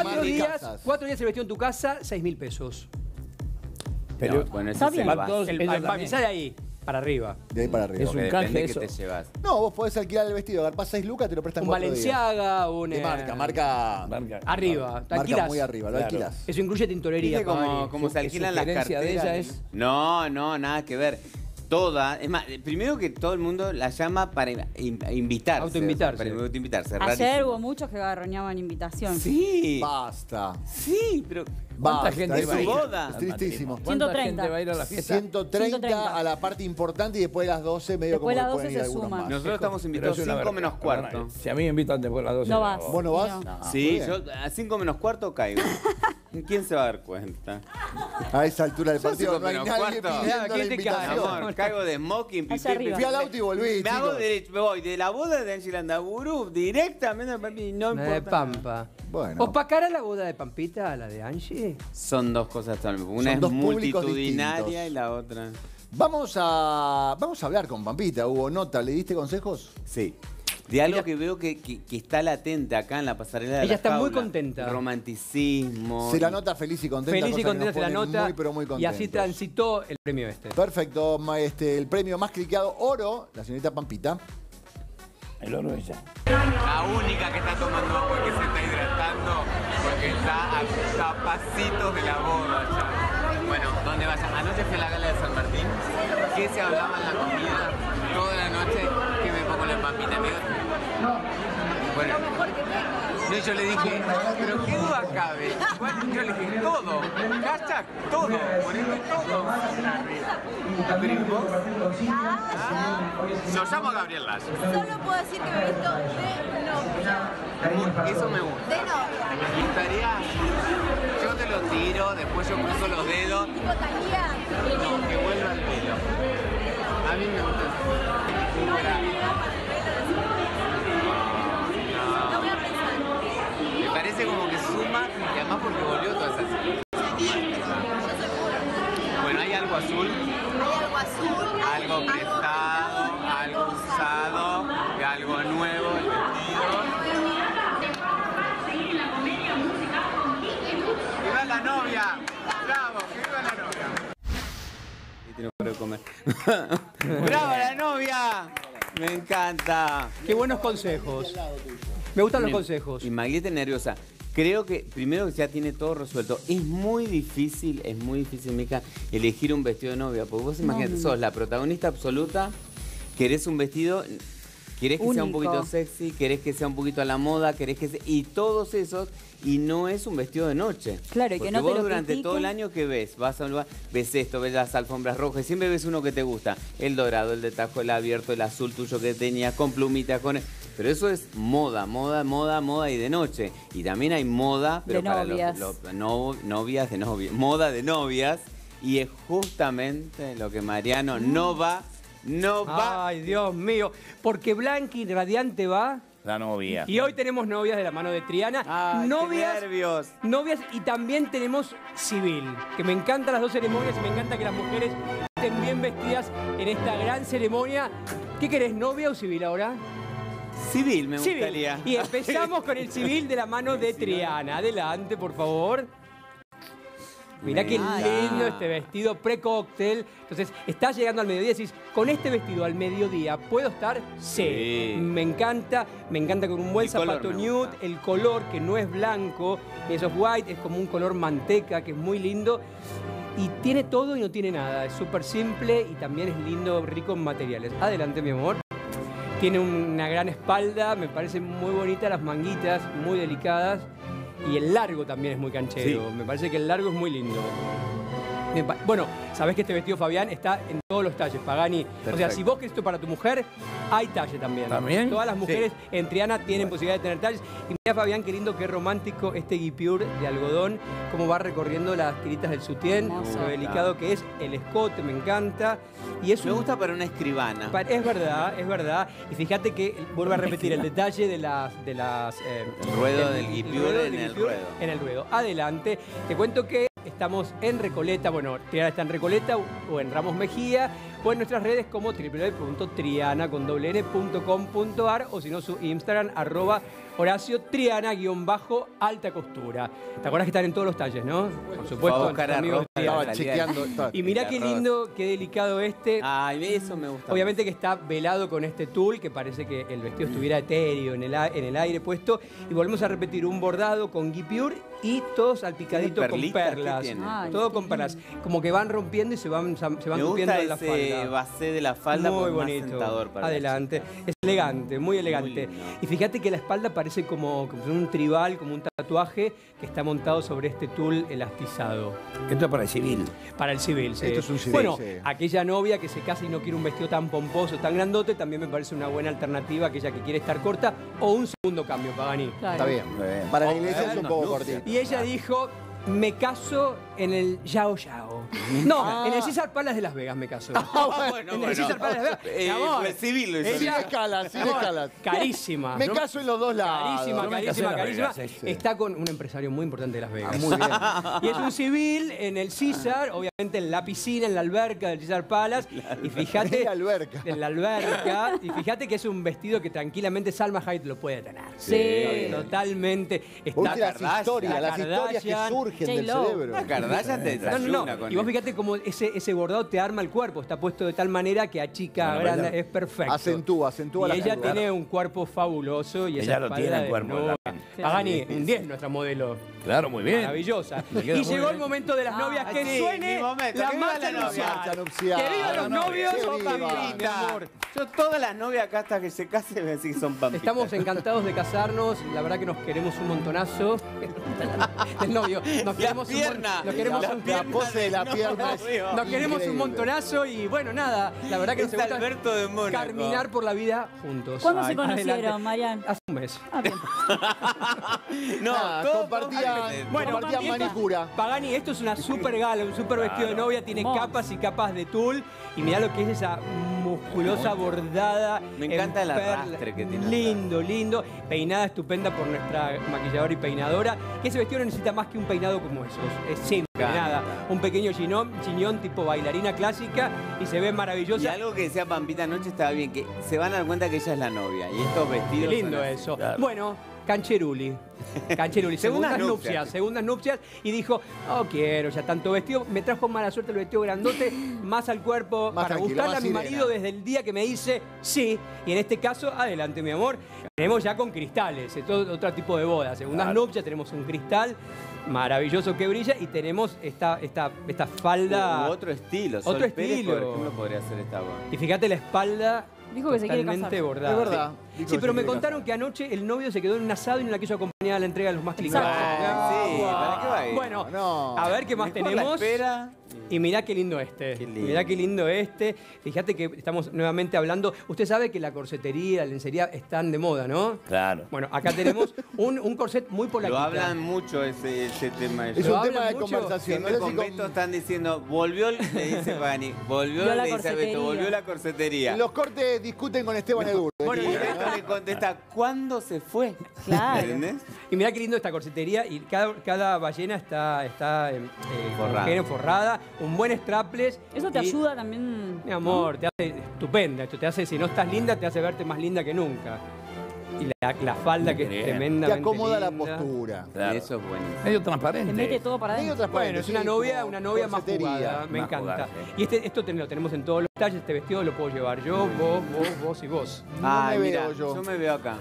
Cuatro días se vestió en tu casa, 6.000 pesos. Pero no, bueno, ese empatizar ahí. Para arriba. De ahí para arriba. Es un canje eso. Que te llevas. No, vos podés alquilar el vestido, agarpás 6 lucas, te lo prestan 4 días. Un Balenciaga, un... De marca. Arriba. Te alquilas. Marca muy arriba, lo alquilas. Eso incluye tintorería. Como se alquilan las carteras. De ella es... No, nada que ver. Todas, es más, primero que todo el mundo la llama para invitarse. Autoinvitarse. O sea, para autoinvitarse. Ayer hubo muchos que agarroñaban invitación. Sí. Basta. Sí, pero... ¿Cuánta gente va a ir? Es tristísimo. 130. Gente va a ir a la fiesta? 130 a la parte importante y después de las 12 medio después como que pueden ir algunos más. Nosotros estamos invitados 5 menos cuarto. Si a mí me invitan después de las 12. No vas. ¿Vos no vas? No. Sí, yo a 5 menos cuarto caigo. ¿Quién se va a dar cuenta? A esa altura del partido no hay nadie pidiendo la invitación. Amor, caigo de smoking, pipí. Fui al auto y volví. Me hago derecho, me voy de la boda de Ángel Andaguru directamente no importa. De Pampa. Bueno. ¿Opacar a la boda de Pampita a la de Angie? Son dos cosas tan... Una es multitudinaria y la otra... Vamos a hablar con Pampita, Hugo Nota. ¿Le diste consejos? Sí. De algo que veo que está latente acá en la pasarela de Ella está muy contenta. Romanticismo. Se la nota feliz y contenta. Feliz y contenta se la nota. Muy, pero muy contenta. Y así transitó el premio este. Perfecto. El premio más cliqueado, oro, la señorita Pampita. El oro es ella. La única que está tomando agua y que se está hidratando porque está a pasitos de la boda ya. Bueno, ¿dónde vaya? Anoche fue la gala de San Martín. ¿Qué se hablaba en la comida? Toda la noche que me pongo la Pampita, amigo. Bueno, yo le dije, pero qué duda cabe. Bueno, yo le dije, todo. Hashtag, todo. Poneme todo. ¿Pero vos? Yo llamo a Gabriel Lash. Solo puedo decir que me he visto de novia. Eso me gusta. De novia. Me gustaría... Yo te lo tiro, después yo cruzo los dedos. ¿Tipo Talía? No, que vuelva al pelo. A mí me gusta. Parece como que suma y además porque volvió toda esa Bueno, hay algo azul. Hay algo azul. Algo prestado, algo usado, y algo nuevo, el vestido. ¡Viva la novia! ¡Bravo! ¡Que viva la novia! Y te lo puedo comer. ¡Bravo la novia! Me encanta. Qué buenos consejos. Me gustan los consejos. Y Maglietti nerviosa. Creo que primero que ya tiene todo resuelto. Es muy difícil, Mica, elegir un vestido de novia. Porque vos imagínate, sos la protagonista absoluta, querés un vestido, querés que sea un poquito sexy, querés que sea un poquito a la moda, querés que sea... Y todos esos... Y no es un vestido de noche. Claro, y que no te lo durante todo el año, ¿qué ves? Vas a un lugar, ves esto, ves las alfombras rojas, siempre ves uno que te gusta. El dorado, el de tajo, el abierto, el azul tuyo que tenías, con plumitas, con... Pero eso es moda, moda, moda, moda y de noche. Y también hay moda, pero para novias de novias. Moda de novias. Y es justamente lo que Mariano no va, no va. Ay, Dios mío. Porque Blanqui Radiante va... La novia. Y hoy tenemos novias de la mano de Triana. Ay, novias, qué nervios. Novias y también tenemos civil. Que me encantan las dos ceremonias y me encanta que las mujeres estén bien vestidas en esta gran ceremonia. ¿Qué querés, novia o civil ahora? Civil, me gustaría. Civil. Y empezamos con el civil de la mano de Triana. Adelante, por favor. Mirá qué lindo este vestido pre-cóctel. Entonces, estás llegando al mediodía y decís, con este vestido al mediodía, ¿puedo estar? Sí. Me encanta con un buen zapato nude. El color que no es blanco, eso es white, es como un color manteca, que es muy lindo. Y tiene todo y no tiene nada. Es súper simple y también es lindo, rico en materiales. Adelante, mi amor. Tiene una gran espalda, me parecen muy bonitas las manguitas, muy delicadas. Y el largo también es muy canchero. Sí. Me parece que el largo es muy lindo. Bueno, sabés que este vestido, Fabián, está en todos los talles, Pagani. Perfecto. O sea, si vos querés esto para tu mujer, hay talle también. ¿También? Todas las mujeres en Triana tienen posibilidad de tener talles. Y mirá, Fabián, qué lindo, qué romántico este guipure de algodón. Cómo va recorriendo las tiritas del sutién. Lo delicado que es. El escote, me encanta. Y eso me gusta para una escribana. Es verdad, es verdad. Y fíjate que, vuelvo a repetir, el detalle de las... el ruedo del guipure en el ruedo. En el ruedo. Adelante. Te cuento que estamos en Recoleta, bueno, Triana está en Recoleta o en Ramos Mejía, o en nuestras redes como www.triana.com.ar o si no su Instagram, @HoracioTriana_alta costura. ¿Te acuerdas que están en todos los talles, no? Por supuesto, amigos. Estaba chequeando. Y mirá qué lindo, qué delicado este. Ay, eso me gusta. Obviamente que está velado con este tul, que parece que el vestido estuviera etéreo en el aire puesto. Y volvemos a repetir un bordado con guipure y todo salpicadito con perlas. Todo con perlas. Como que van rompiendo y se van rompiendo en la falda. de basé de la falda, muy bonito, más sentador para adelante. Es elegante, muy elegante. Muy, y fíjate que la espalda parece como un tribal, como un tatuaje que está montado sobre este tul elastizado. Esto es para el civil. Para el civil, sí. Esto es un civil. Bueno, sí, aquella novia que se casa y no quiere un vestido tan pomposo, tan grandote, también me parece una buena alternativa, aquella que quiere estar corta, o un segundo cambio, Pagani. Claro. Está bien, bien. Para la iglesia es un poco cortito. Y ella dijo... Me caso en el Yao Yao. No, en el Caesar Palace de Las Vegas me caso. En el Caesar Palace de Las Vegas. Civil, ella, sin escalas, sin escalas. Carísima. Me caso en los dos lados. Carísima, no, carísima, carísima. Vegas, está con un empresario muy importante de Las Vegas. Muy bien. Y es un civil en el Caesar, obviamente en la piscina, en la alberca del Caesar Palace. Y fíjate. En la alberca. En la alberca. Y fíjate que es un vestido que tranquilamente Salma Hayek lo puede tener. Sí. Totalmente. Está las historias que surgen. Y vos fíjate cómo ese bordado te arma el cuerpo. Está puesto de tal manera que achica, agranda, es perfecto. Acentúa la cara. Y ella tiene un cuerpo fabuloso. Y ella lo tiene el cuerpo. Pagani, un 10 nuestra modelo. Claro, muy bien. Maravillosa. Y llegó el momento de las novias. Que suene la marcha nupcial. Que vivan los novios. Son Pampita. Yo todas las novias acá hasta que se casen me decís son Pampita. Estamos encantados de casarnos. La verdad que nos queremos un montonazo. El novio. Nos queremos un montonazo y bueno, nada, la verdad que nos gusta caminar por la vida juntos. ¿Cuándo se conocieron, Marian? Hace un mes. Compartían manicura. Pagani, esto es una super gala, un super vestido de novia, tiene capas y capas de tul y mirá lo que es esa musculosa bordada. Me encanta el arrastre que tiene. Lindo, lindo. Peinada estupenda por nuestra maquilladora y peinadora. Que ese vestido no necesita más que un peinado como esos. Es simple, nada. Un pequeño chiñón tipo bailarina clásica y se ve maravillosa. Y algo que decía Pampita anoche estaba bien, que se van a dar cuenta que ella es la novia. Y estos vestidos. Qué lindo eso. Claro. Bueno, Cancheruli. Cancheruli. Segundas nupcias. Y dijo, no quiero ya tanto vestido. Me trajo mala suerte el vestido grandote, más al cuerpo, más para gustarle a mi marido desde el día que me dice sí. Y en este caso, adelante, mi amor. Tenemos ya con cristales, otro tipo de boda. Segundas nupcias, tenemos un cristal maravilloso que brilla y tenemos esta falda. Otro estilo. Sol Pérez, por ejemplo, podría hacer esta boda. Y fíjate la espalda. Dijo que se quiere casar. Es verdad. Sí, pero me contaron que anoche el novio se quedó en un asado y no la quiso acompañar a la entrega de los más clicados. Sí, ¿para qué va a ir? Bueno, a ver qué más tenemos. Y mirá qué lindo este. Qué lindo. Mirá qué lindo este. Fíjate que estamos nuevamente hablando. Usted sabe que la corsetería, la lencería están de moda, ¿no? Claro. Bueno, acá tenemos un corset muy polaquita. Lo hablan mucho ese tema. Es un tema de conversación. En los conventos están diciendo, volvió, le dice Pagani, volvió Elizabeth, volvió la corsetería. Los cortes discuten con Esteban Edurne. Bueno, y esto le contesta, ¿cuándo se fue? Claro. ¿Entendés? Y mirá qué lindo esta corsetería. Y cada ballena está forrada. Un buen strapless. Eso te ayuda también. Mi amor, te hace estupenda. Esto te hace, si no estás linda, te hace verte más linda que nunca. Y la falda que es tremendamente te acomoda linda. La postura. Claro. Eso es bueno. Medio transparente. Te mete todo para adentro. Bueno, es una novia más jugada. Me encanta. Y esto lo tenemos en todos los talles. Este vestido lo puedo llevar yo, vos y vos. Yo me veo acá.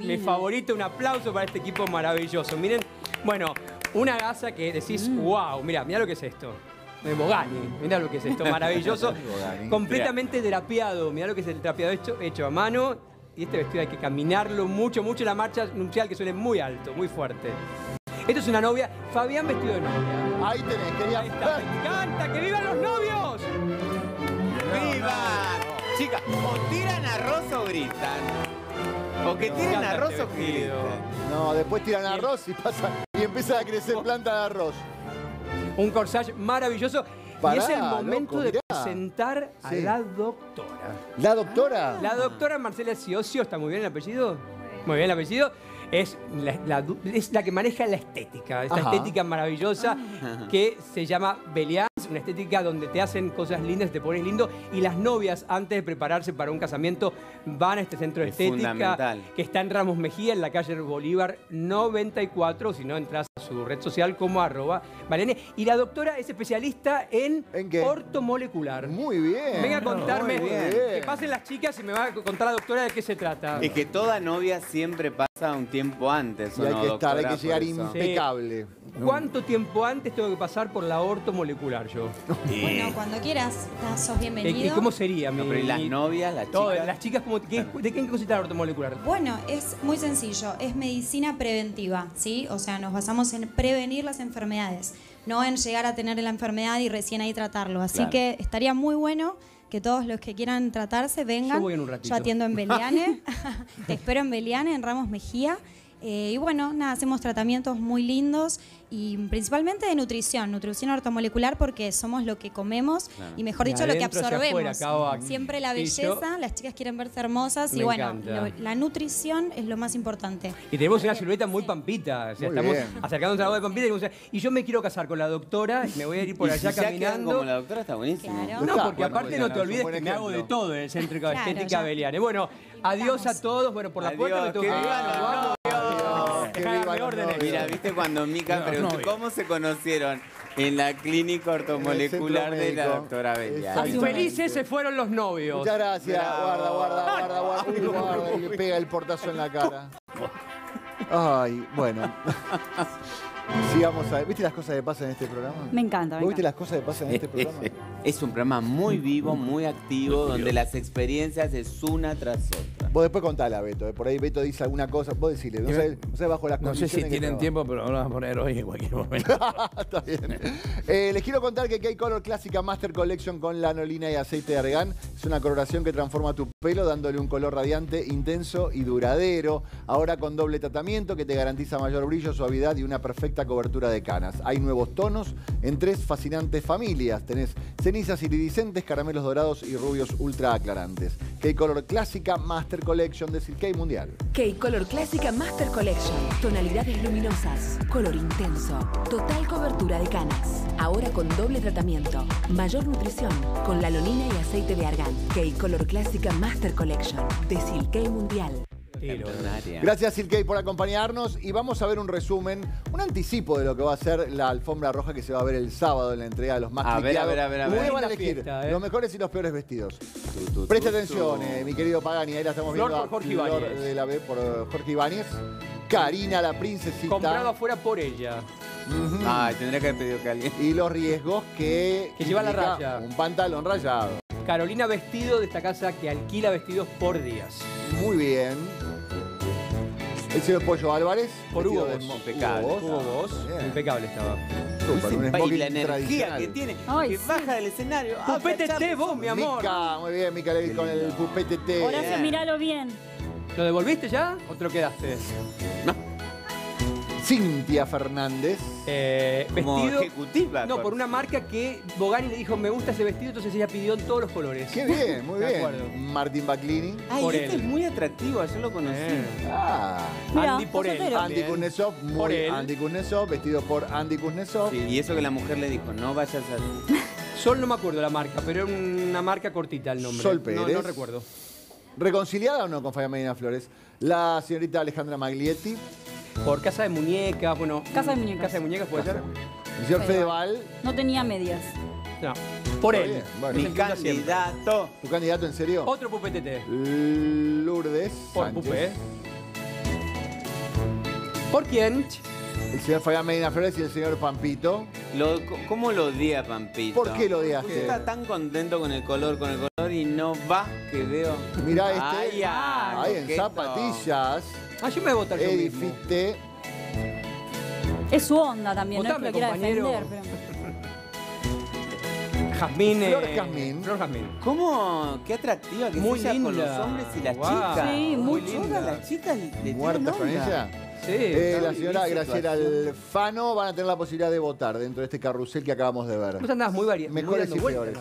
Mi favorito. Un aplauso para este equipo maravilloso. Miren, bueno, una gasa que decís, wow, mirá lo que es esto. De Bogani, mirá lo que es esto, maravilloso. Completamente drapeado, mirá lo que es el drapeado hecho a mano. Y este vestido hay que caminarlo mucho, mucho en la marcha nupcial, que suele muy alto, muy fuerte. Esto es una novia, Fabián vestido de novia. Ahí tenés, quería. Ahí está, me encanta, que vivan los novios. ¡Vivan! Chicas, o tiran arroz o gritan. Porque tienen arroz o qué. No, después tiran arroz y empieza a crecer planta de arroz. Un corsage maravilloso. Y es el momento de presentar a la doctora. ¿La doctora? La doctora Marcela Ciocio, ¿está muy bien el apellido? Muy bien el apellido. Es la que maneja la estética, estética maravillosa que se llama Belliane, una estética donde te hacen cosas lindas, te pones lindo y las novias antes de prepararse para un casamiento van a este centro de estética que está en Ramos Mejía, en la calle Bolívar 94, si no entras a su red social como @Belliane. Y la doctora es especialista en ortomolecular. Muy bien. Venga a contarme, que pasen las chicas y me va a contar la doctora de qué se trata. Es que toda novia siempre pasa un tiempo antes. Y hay que llegar impecable. ¿Cuánto tiempo antes tengo que pasar por la ortomolecular? yo. Bueno, cuando quieras, sos bienvenido. ¿Y cómo sería? No, pero ¿y las novias, las chicas? Todas, las chicas, como, ¿de qué consiste la ortomolecular? Bueno, es muy sencillo, es medicina preventiva, ¿sí? O sea, nos basamos en prevenir las enfermedades, no en llegar a tener la enfermedad y recién ahí tratarlo. Así que estaría muy bueno que todos los que quieran tratarse vengan. Yo voy en un ratito. Yo atiendo en Belliane, te espero en Belliane, en Ramos Mejía. Y bueno, nada, hacemos tratamientos muy lindos y principalmente de nutrición, nutrición ortomolecular, porque somos lo que comemos y, mejor dicho, lo que absorbemos. Afuera, siempre la belleza, las chicas quieren verse hermosas y bueno, la nutrición es lo más importante. Y tenemos una silueta muy Pampita, o sea, muy estamos acercándonos a la voz de Pampita y decimos, y yo me quiero casar con la doctora, me voy a ir por allá caminando. Como la doctora está buenísimo. Claro. No, porque aparte no te olvides que me hago de todo en el Centro Estética Belliane. Bueno, adiós a todos, bueno, por la puerta. Mira, viste cuando Mica preguntó cómo se conocieron en la clínica ortomolecular de la doctora Belliane. Felices se fueron los novios. Muchas gracias. Guarda, guarda, guarda, guarda. Y le pega el portazo en la cara. Ay, bueno. Sigamos a ver. ¿Viste las cosas que pasan en este programa? Me encanta. ¿Viste las cosas que pasan en este programa? Es un programa muy vivo, muy activo, donde las experiencias es una tras otra. Vos después contala, Beto. Por ahí Beto dice alguna cosa. Vos decile, no sé bajo las condiciones. No sé si tienen tiempo, pero lo vamos a poner hoy en cualquier momento. Está bien. Les quiero contar que Kei Color Clásica Master Collection con lanolina y aceite de argán es una coloración que transforma tu pelo dándole un color radiante, intenso y duradero. Ahora con doble tratamiento que te garantiza mayor brillo, suavidad y una perfecta cobertura de canas. Hay nuevos tonos en 3 fascinantes familias. Tenés cenizas iridiscentes, caramelos dorados y rubios ultra aclarantes. Kei Color Clásica Master Collection de Silkei Mundial. Kei Color Clásica Master Collection. Tonalidades luminosas, color intenso, total cobertura de canas. Ahora con doble tratamiento, mayor nutrición, con lanolina y aceite de argán. Kei Color Clásica Master Collection de Silkei Mundial. Gracias, Silkei, por acompañarnos. Y vamos a ver un resumen, un anticipo de lo que va a ser la alfombra roja que se va a ver el sábado en la entrega de los más cliqueados. A ver. Van a elegir los mejores y los peores vestidos. Presta atención, mi querido Pagani. Ahí la estamos viendo. Por Jorge Ibáñez. Karina, la princesita. Comprado afuera por ella. Ay, tendría que haber pedido que alguien. Y los riesgos que lleva la raya. Un pantalón rayado. Carolina Vestido, de esta casa que alquila vestidos por días. Muy bien. El señor Pollo Álvarez. Por Hugo Boss. Impecable. Hugo Boss. Impecable estaba. Súper. Y la energía que tiene. Que baja del escenario. Pupetete vos, mi amor. Mica, muy bien, Mica Levitt con el Pupetete. Horacio, miralo bien. ¿Lo devolviste ya o te lo quedaste? No. Cintia Fernández. Como vestido ejecutiva. No, por una marca que Bogani le dijo, me gusta ese vestido, entonces ella pidió en todos los colores. Qué bien, muy bien. Martín Baclini. Ay, por este él. Es muy atractivo, yo lo conocí. Andy por él. Andy Kuznetsov, Andy Kuznetsov, vestido por Andy Kuznetsov. Sí, y eso que la mujer le dijo, no vayas a... Sol, no me acuerdo la marca, pero era una marca cortita el nombre. Sol Pérez. No, no recuerdo. ¿Reconciliada o no con Fabián Medina Flores? La señorita Alejandra Maglietti. Por Casa de Muñecas, bueno... Casa de Muñecas. Casa de Muñecas puede ser. El señor Fedeval... No tenía medias. No, por él. Bueno, mi candidato. ¿Tu candidato en serio? Otro Pupetete. Lourdes Sánchez. Por Pupé. ¿Por quién? El señor Fabián Medina Flores y el señor Pampito. ¿Cómo lo odia Pampito? ¿Por qué lo odiaste? Usted está tan contento con el color y no va que veo... Mirá este. Ay, en zapatillas... Ah, yo me voy a votar yo mismo. Es su onda también, votame, no es que lo quiera defender, pero... Jazmín, Flor Jazmín. ¿Cómo? Qué atractiva que muy sea linda. Con los hombres y las chicas. Sí, muy linda. Las chicas le muertas con ella. Sí, la señora Graciela Alfano van a tener la posibilidad de votar dentro de este carrusel que acabamos de ver. Vos andabas muy variado. Mejores y peores.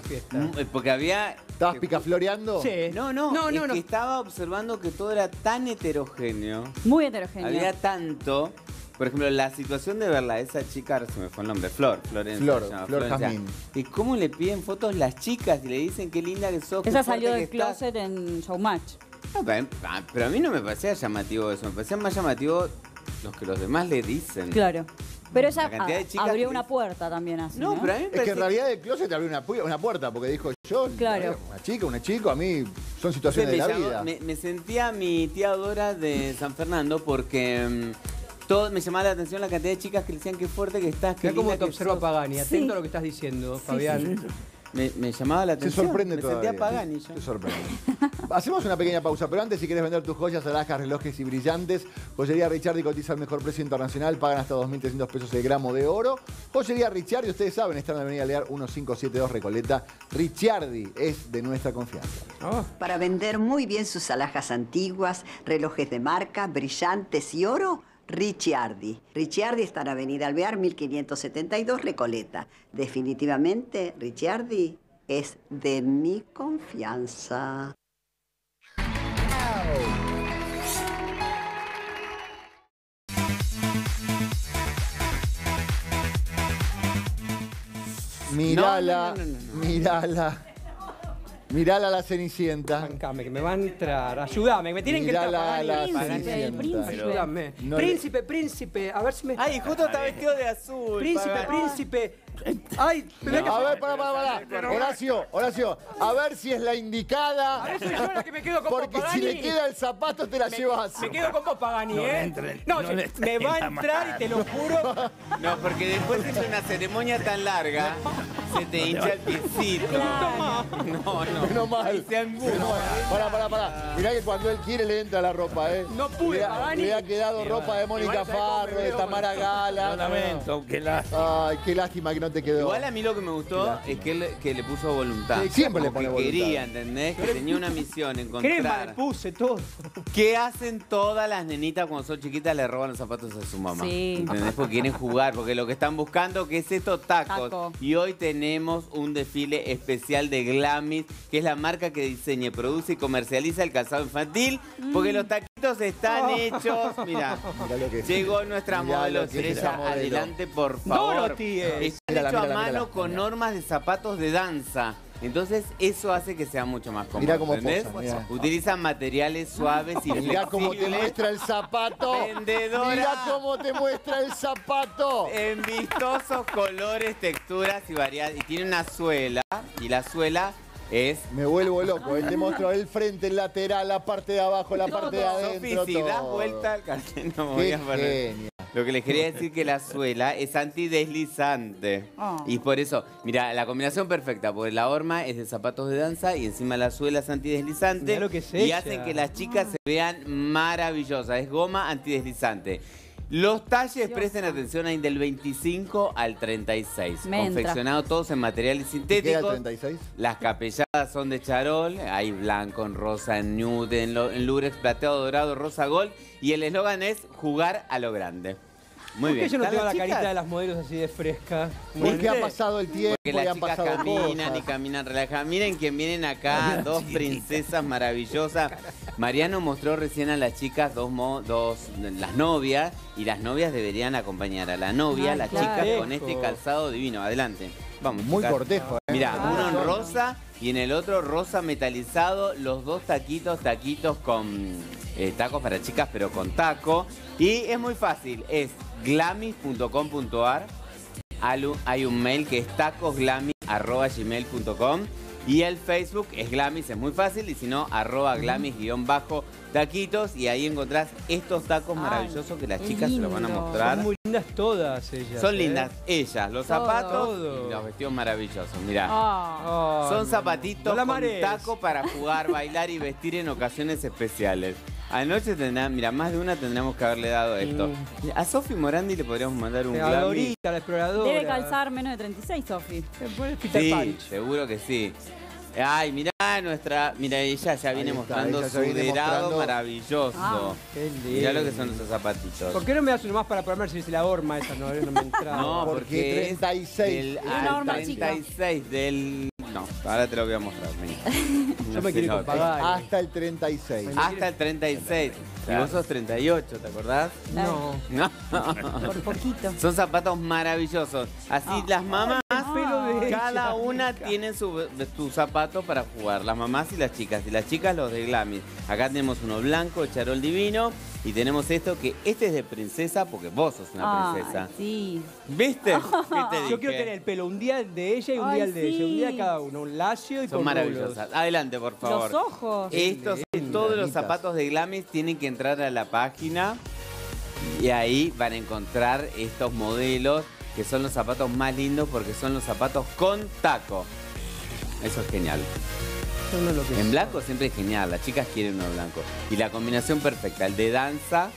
Porque había... ¿Estabas picafloreando? Sí. No. Que estaba observando que todo era tan heterogéneo. Muy heterogéneo. Había tanto... Por ejemplo, la situación de verla, esa chica, se me fue el nombre, Flor Jazmín. ¿Y cómo le piden fotos las chicas y le dicen qué linda que sos? Esa salió del closet en Showmatch. Pero a mí no me parecía llamativo eso. Me parecía más llamativo los que los demás le dicen. Claro. Pero ella abrió una puerta también así, ¿no? Pero a mí me parece... Es que en realidad el closet abrió una puerta, porque dijo yo, una chica, un chico, a mí son situaciones de la vida. Me sentía mi tía Dora de San Fernando porque... Todo, me llamaba la atención la cantidad de chicas que decían que fuerte que estás. Mira cómo te observa Pagani, atento a lo que estás diciendo, Fabián. Sí. Me llamaba la atención. Se sorprende todavía. Me sentía Pagani yo. Se sorprende. Hacemos una pequeña pausa, pero antes, si querés vender tus joyas, alhajas, relojes y brillantes, Joyería Ricciardi cotiza al mejor precio internacional, pagan hasta 2.300 pesos el gramo de oro. Joyería Ricciardi, ustedes saben, está en la avenida Lear 1572 Recoleta. Ricciardi es de nuestra confianza. Oh. Para vender muy bien sus alhajas antiguas, relojes de marca, brillantes y oro, Ricciardi. Ricciardi está en Avenida Alvear 1572 Recoleta. Definitivamente Ricciardi es de mi confianza. Mírala, mírala. Mirala a la Cenicienta. Bancame, que me va a entrar. Ayúdame, me tienen mirala que entrar. Príncipe, ayúdame. No príncipe, príncipe, a ver si me... Ay, justo está vestido de azul. Príncipe, príncipe. Ay, no, a ver, pará. Horacio, a ver si es la indicada. A ver, soy yo la que me quedo con Pagani. Porque si le queda el zapato te la llevas. Me quedo con Pagani, ¿eh? No, me va a entrar y te lo juro. No, porque después de una ceremonia tan larga, se te hincha el piecito. No. Menos mal. Pará. Mirá que cuando él quiere le entra la ropa, ¿eh? No pude, Pagani. Le ha quedado ropa de Mónica Farro, de Tamara Gala. Lo lamento, qué lástima. Ay, qué lástima que no te quedó. Igual a mí lo que me gustó es que le puso voluntad. Siempre le pone voluntad. Quería, ¿entendés? Que tenía una misión, encontrar. Crema, le puse todo. ¿Qué hacen todas las nenitas cuando son chiquitas? Le roban los zapatos a su mamá. Sí. ¿Entendés? Porque quieren jugar, porque lo que están buscando, ¿qué es esto? Tacos. Taco. Y hoy tenemos un desfile especial de Glamis, que es la marca que diseña, produce y comercializa el calzado infantil, porque los taquitos están hechos. Mirá, llegó nuestra modelo estrella. Adelante, por favor. Dorothy es. Están hechos a mano con normas de zapatos de danza. Entonces, eso hace que sea mucho más cómodo. Mirá cómo posa, mirá. Utilizan materiales suaves y flexibles. Mirá cómo te muestra el zapato. Vendedora. Mirá cómo te muestra el zapato. En vistosos colores, texturas y variedades. Y tiene una suela. Y la suela... es... Me vuelvo loco, te muestro el frente, el lateral, la parte de abajo, la parte de adentro. Sofi, si das vuelta al cartel, no voy a perder. Lo que les quería decir que la suela es antideslizante. Oh. Y por eso, mira, la combinación perfecta, porque la horma es de zapatos de danza y encima la suela es antideslizante. Mirá lo que es ella. Y hacen que las chicas se vean maravillosas. Es goma antideslizante. Los talles, presten atención, hay del 25 al 36. Confeccionados todos en materiales sintéticos. ¿Qué era el 36? Las capelladas son de charol. Hay blanco, en rosa, en nude, en lurex, plateado, dorado, rosa, gold. Y el eslogan es jugar a lo grande. Muy bien. ¿Por qué yo no tengo la carita de las modelos así de fresca? Porque ha pasado el tiempo. Porque las chicas caminan y caminan relajadas. Miren quién vienen acá, dos princesas maravillosas. Mariano mostró recién a las chicas las novias, y las novias deberían acompañar a la novia, las chicas, con este calzado divino. Adelante. Vamos, muy cortejo, ¿eh? Mirá, uno en rosa y en el otro rosa metalizado. Los dos taquitos con tacos para chicas, pero con taco. Y es muy fácil, es glamis.com.ar. Hay un mail que es tacosglamis@gmail.com. Y el Facebook es Glamis, es muy fácil. Y si no, @glamis_taquitos. Y ahí encontrás estos tacos maravillosos que las chicas se los van a mostrar. Son muy lindas todas ellas. Son lindas ellas. Los zapatos y los vestidos maravillosos. Mirá. Son zapatitos con taco para jugar, bailar y vestir en ocasiones especiales. Anoche más de una tendríamos que haberle dado esto. A Sofi Morandi le podríamos mandar un Glamis. La exploradora. Debe calzar menos de 36, Sofi. Sí, seguro que sí. Ay, mirá ella ya viene mostrando su derado maravilloso. Mirá lo que son esos zapatitos. ¿Por qué no me das uno más para probar si es la horma esa? No, no me entraba. No, porque 36. Una horma chica. 36 del... No, ahora te lo voy a mostrar. Yo me quiero comparar. Hasta el 36. Hasta el 36. Y vos sos 38, ¿te acordás? No. Por poquito. Son zapatos maravillosos. Así las mamás... Cada una tiene su zapato para jugar, las mamás y las chicas. Y las chicas los de Glamis. Acá tenemos uno blanco, el charol divino. Y tenemos esto que este es de princesa porque vos sos una princesa. Sí. ¿Viste? ¿Qué te dije? Yo quiero tener el pelo un día de ella y un día de ella. Un día cada uno, un lacio y son maravillosas. Adelante, por favor. Los ojos. Estos, todos los zapatos de Glamis tienen que entrar a la página. Y ahí van a encontrar estos modelos que son los zapatos más lindos porque son los zapatos con taco. Eso es genial. No lo en blanco siempre es genial, las chicas quieren uno blanco. Y la combinación perfecta, el de danza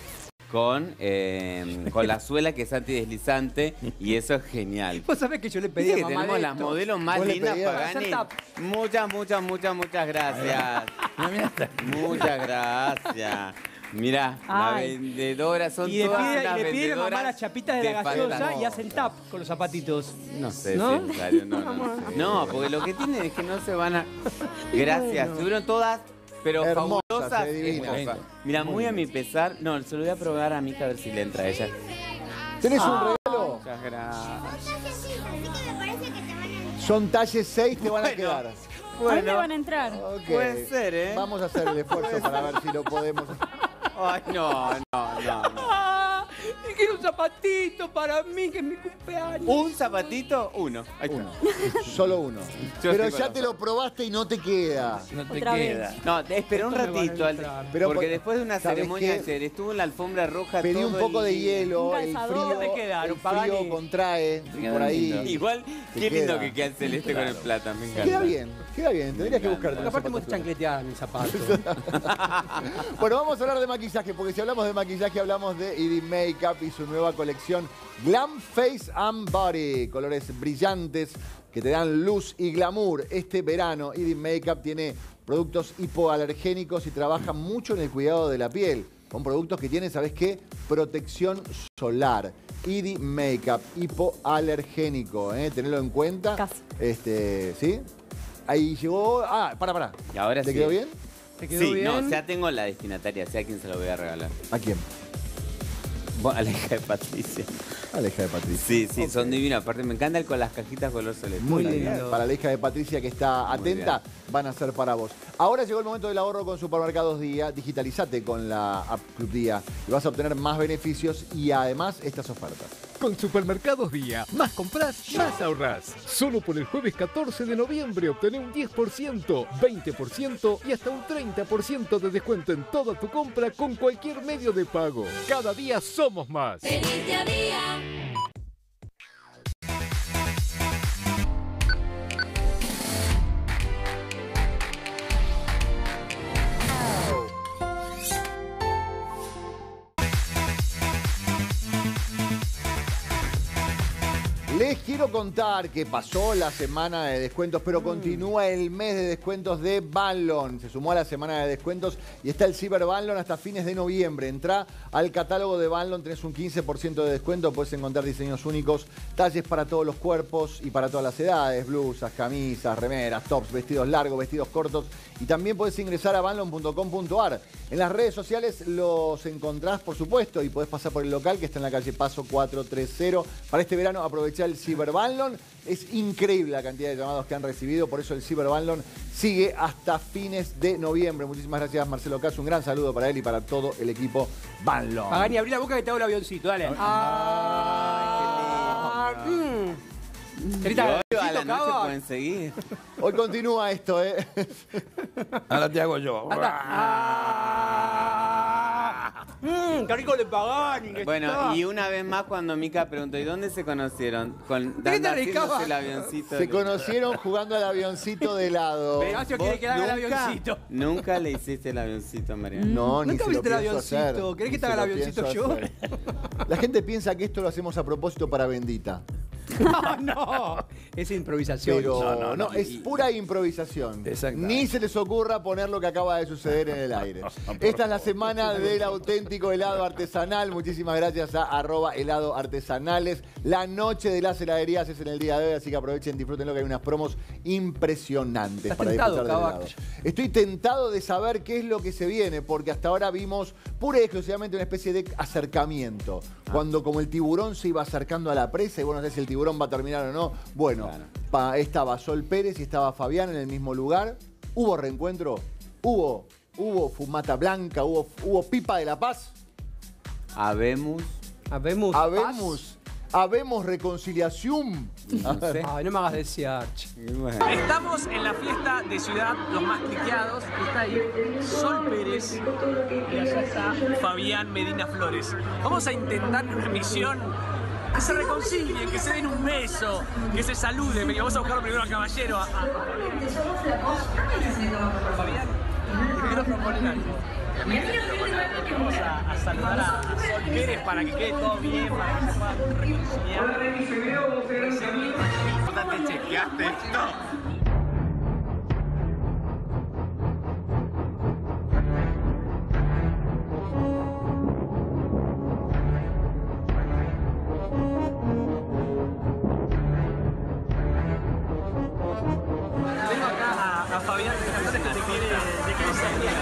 con la suela que es antideslizante y eso es genial. Vos sabés que yo le pedí a mamá tenemos las modelos más lindas, Pagani. Muchas gracias. Muchas gracias. Mirá, ay, la vendedora son y todas pide, las y le pide vendedoras mamá las chapitas de la gaseosa Pantanó. Y hacen tap con los zapatitos. No sé, ¿no? Si es claro, no, porque lo que tienen es que no se van a... Gracias, estuvieron todas, pero hermosas, fabulosas. Hermosas. Mirá, muy a mi pesar... No, se lo voy a probar a Mica a ver si le entra a ella. ¿Tenés un regalo? Muchas gracias. Son talles 6, te van a quedar. Bueno, ¿a dónde van a entrar? Okay. Puede ser, ¿eh? Vamos a hacer el esfuerzo para ver si lo podemos... Ay, no. Y quiero un zapatito para mí, que es mi cumpleaños. ¿Un zapatito? Uno. Ahí está. Uno. Solo uno. Yo pero ya te lo probaste y no te queda. No te queda. Vez. No, espera un ratito. Pero porque después de una ceremonia ayer estuvo en la alfombra roja. Pedí todo un poco de hielo. El frío, te quedaron, el frío contrae. Por ahí. Igual, qué lindo que queda el celeste con el plata. Me encanta. Queda bien. Tendrías que buscarte. Porque aparte me gusta chancletear mis zapatos. Bueno, vamos a hablar de maquillaje, porque si hablamos de maquillaje hablamos de IDI Makeup y su nueva colección Glam Face and Body. Colores brillantes que te dan luz y glamour. Este verano IDI Makeup tiene productos hipoalergénicos y trabaja mucho en el cuidado de la piel. Con productos que tienen, ¿sabes qué? Protección solar. IDI Makeup, hipoalergénico, ¿eh? Tenelo en cuenta. Casi. ¿Sí? Ahí llegó... Ah, pará. ¿Y ahora sí? ¿Te quedó bien? Sí, bien. No, ya tengo la destinataria, sé a quién se lo voy a regalar. ¿A quién? Bueno, a la hija de Patricia. A la hija de Patricia. Sí, okay. Son divinos. Aparte, me encanta con las cajitas color celeste. Muy lindo. Para la hija de Patricia que está atenta, van a ser para vos. Ahora llegó el momento del ahorro con Supermercados Día. Digitalizate con la App Club Día y vas a obtener más beneficios y además estas ofertas. Con Supermercados Día, más compras, más ahorras. Solo por el jueves 14 de noviembre obtené un 10%, 20% y hasta un 30% de descuento en toda tu compra con cualquier medio de pago. Cada día somos más. ¡Feliz día! Les quiero contar que pasó la semana de descuentos, pero continúa el mes de descuentos de Banlon. Se sumó a la semana de descuentos y está el Ciberbanlon hasta fines de noviembre. Entrá al catálogo de Banlon, tenés un 15% de descuento, podés encontrar diseños únicos, talles para todos los cuerpos y para todas las edades, blusas, camisas, remeras, tops, vestidos largos, vestidos cortos. Y también podés ingresar a banlon.com.ar. En las redes sociales los encontrás, por supuesto, y podés pasar por el local que está en la calle Paso 430. Para este verano aprovechá el Ciberbanlon. Es increíble la cantidad de llamados que han recibido, por eso el Ciberbanlon sigue hasta fines de noviembre. Muchísimas gracias, Marcelo Caso. Un gran saludo para él y para todo el equipo Banlon. Pagani, abrí la boca que te hago el avioncito, dale. A la noche pueden seguir. Hoy continúa esto, ¿eh? Ahora te hago yo. ¡Qué rico le Pagani! Bueno, está. Y una vez más cuando Mica preguntó, ¿y dónde se conocieron? Con el avioncito. Se conocieron jugando al avioncito de helado. Horacio quiere que haga el avioncito. Nunca le hiciste el avioncito, Mariano. No, nunca viste el avioncito. ¿Querés que te haga el avioncito yo? La gente piensa que esto lo hacemos a propósito para Bendita. No, es improvisación. Pero no, es pura improvisación. Ni se les ocurra poner lo que acaba de suceder en el aire. Esta es la semana del auténtico helado artesanal. Muchísimas gracias a @heladoartesanales. La noche de las heladerías es en el día de hoy, así que aprovechen, disfrútenlo, que hay unas promos impresionantes para disfrutar del helado. Estoy tentado de saber qué es lo que se viene, porque hasta ahora vimos pura y exclusivamente una especie de acercamiento. Cuando como el tiburón se iba acercando a la presa y bueno, no sé si el tiburón va a terminar o no. Bueno, claro. Estaba Sol Pérez y estaba Fabián en el mismo lugar. Hubo reencuentro, hubo fumata blanca, hubo pipa de la paz. Habemos. Habemos reconciliación. Ay, no me hagas desear. Estamos en la fiesta de Ciudad, los más cliqueados. Está ahí Sol Pérez y allá está Fabián Medina Flores. Vamos a intentar una misión que se reconcilien, que se den un beso, que se saluden. Venga, vamos a buscar primero al caballero. Fabián, quiero proponer algo. Vamos a saludar a Sol Pérez para que quede todo bien, para que se pueda reconciliar. ¿Te chequeaste esto? Tengo acá a Fabián, que te quiere salir.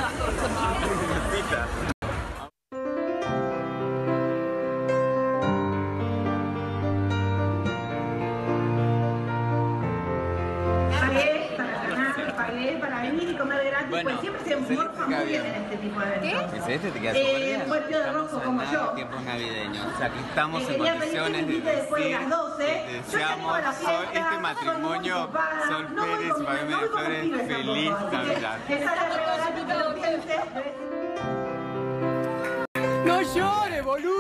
Bueno, siempre se morfa muy bien en este tipo de eventos. ¿Qué? ¿Este te queda un vestido de rojo como yo? Tiempos navideños. O sea, aquí estamos en condiciones de después de las 12. Deseamos este matrimonio, Sol Pérez y Fabián Medina Flores, feliz Navidad. No llores, boludo.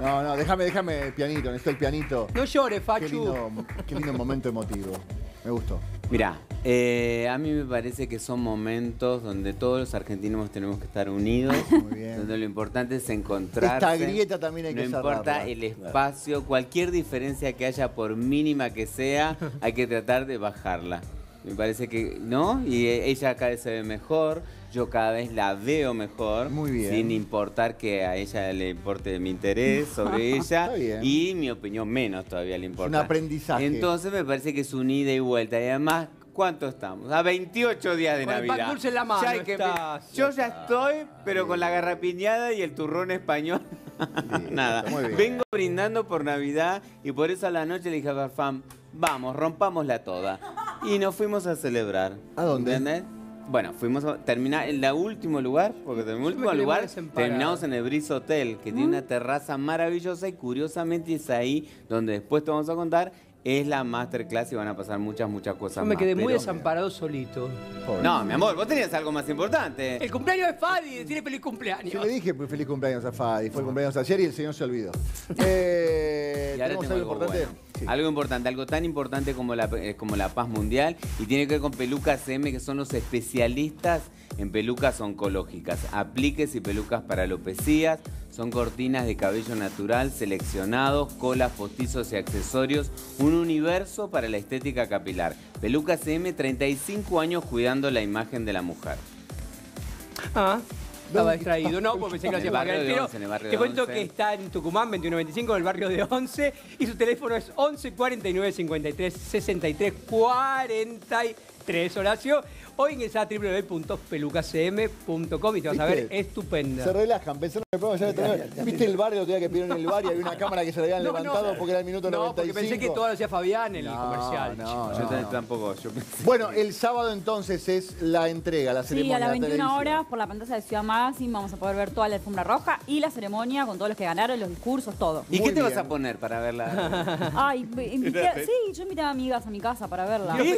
No, no, déjame pianito, necesito el pianito. No llores, Fachu. Qué lindo momento emotivo. Me gustó. Mirá, a mí me parece que son momentos donde todos los argentinos tenemos que estar unidos. Muy bien. Donde lo importante es encontrarse. Esta grieta también hay que cerrarla. No importa el espacio, cualquier diferencia que haya, por mínima que sea, hay que tratar de bajarla. Me parece que, ¿no? Y ella cada vez se ve mejor, yo cada vez la veo mejor. Muy bien. Sin importar que a ella le importe mi interés sobre ella. Está bien. Y mi opinión menos todavía le importa. Es un aprendizaje. Entonces me parece que es un ida y vuelta. Y además, ¿cuánto estamos? A 28 días de Navidad. Con el pan en la mano. Yo ya estoy, pero con la garrapiñada y el turrón español. Sí, nada. Vengo brindando por Navidad y por eso a la noche le dije a Farfán, vamos, rompámosla toda. Y nos fuimos a celebrar. ¿A dónde? ¿Entendés? Bueno, fuimos a terminar en el último lugar, porque en el último lugar terminamos en el Breeze Hotel, que tiene una terraza maravillosa y curiosamente es ahí donde después te vamos a contar. Es la masterclass y van a pasar muchas cosas más. Yo me quedé muy desamparado solito. Pobre. No, mi amor, vos tenías algo más importante. El cumpleaños de Fadi, decirle feliz cumpleaños. Yo le dije feliz cumpleaños a Fadi, fue el cumpleaños ayer y el señor se olvidó. Y ahora tenemos algo importante. Bueno. Sí. Algo importante, algo tan importante como la paz mundial y tiene que ver con Pelucas M, que son los especialistas en pelucas oncológicas. Apliques y pelucas para alopecias. Son cortinas de cabello natural, seleccionados, colas, postizos y accesorios. Un universo para la estética capilar. Pelucas M, 35 años cuidando la imagen de la mujer. Ah, estaba distraído. No, porque pensé que lo hacía para el. Te cuento que está en Tucumán, 2125, en el barrio de 11. Y su teléfono es 11 49 53 63 43, Horacio. Hoy ingresá a www.pelucascm.com y te vas a ver estupenda. Se relajan, pensaron que podemos ya tener. ¿Viste el barrio que pidieron en el bar y había una cámara que se le habían levantado porque era el minuto 95? No, porque pensé que todo lo hacía Fabián en el comercial. No, yo tampoco. Bueno, el sábado entonces es la entrega, la ceremonia. Sí, a las 21 horas por la pantalla de Ciudad Magazine vamos a poder ver toda la alfombra roja y la ceremonia con todos los que ganaron, los discursos, todo. ¿Y qué te vas a poner para verla? Ay, sí, yo invité a amigas a mi casa para verla. Hay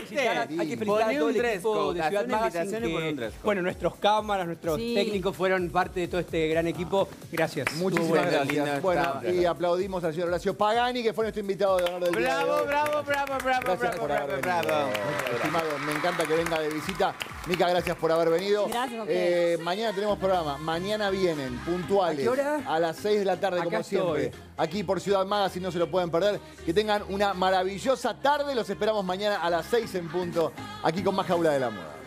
que felicitar a todo el equipo de Ciudad Magazine que, bueno, nuestros cámaras, nuestros técnicos fueron parte de todo este gran equipo. Gracias. Muchísimas gracias. Bueno, y aplaudimos al señor Horacio Pagani, que fue nuestro invitado de honor del día de hoy. Bravo. Estimado, me encanta que venga de visita. Mica, gracias por haber venido. Gracias a ustedes. Mañana tenemos programa. Mañana vienen puntuales. ¿A qué hora? A las 6 de la tarde, acá como siempre. Aquí por Ciudad Magazine, no se lo pueden perder. Que tengan una maravillosa tarde. Los esperamos mañana a las 6 en punto. Aquí con más Jaula de la Moda.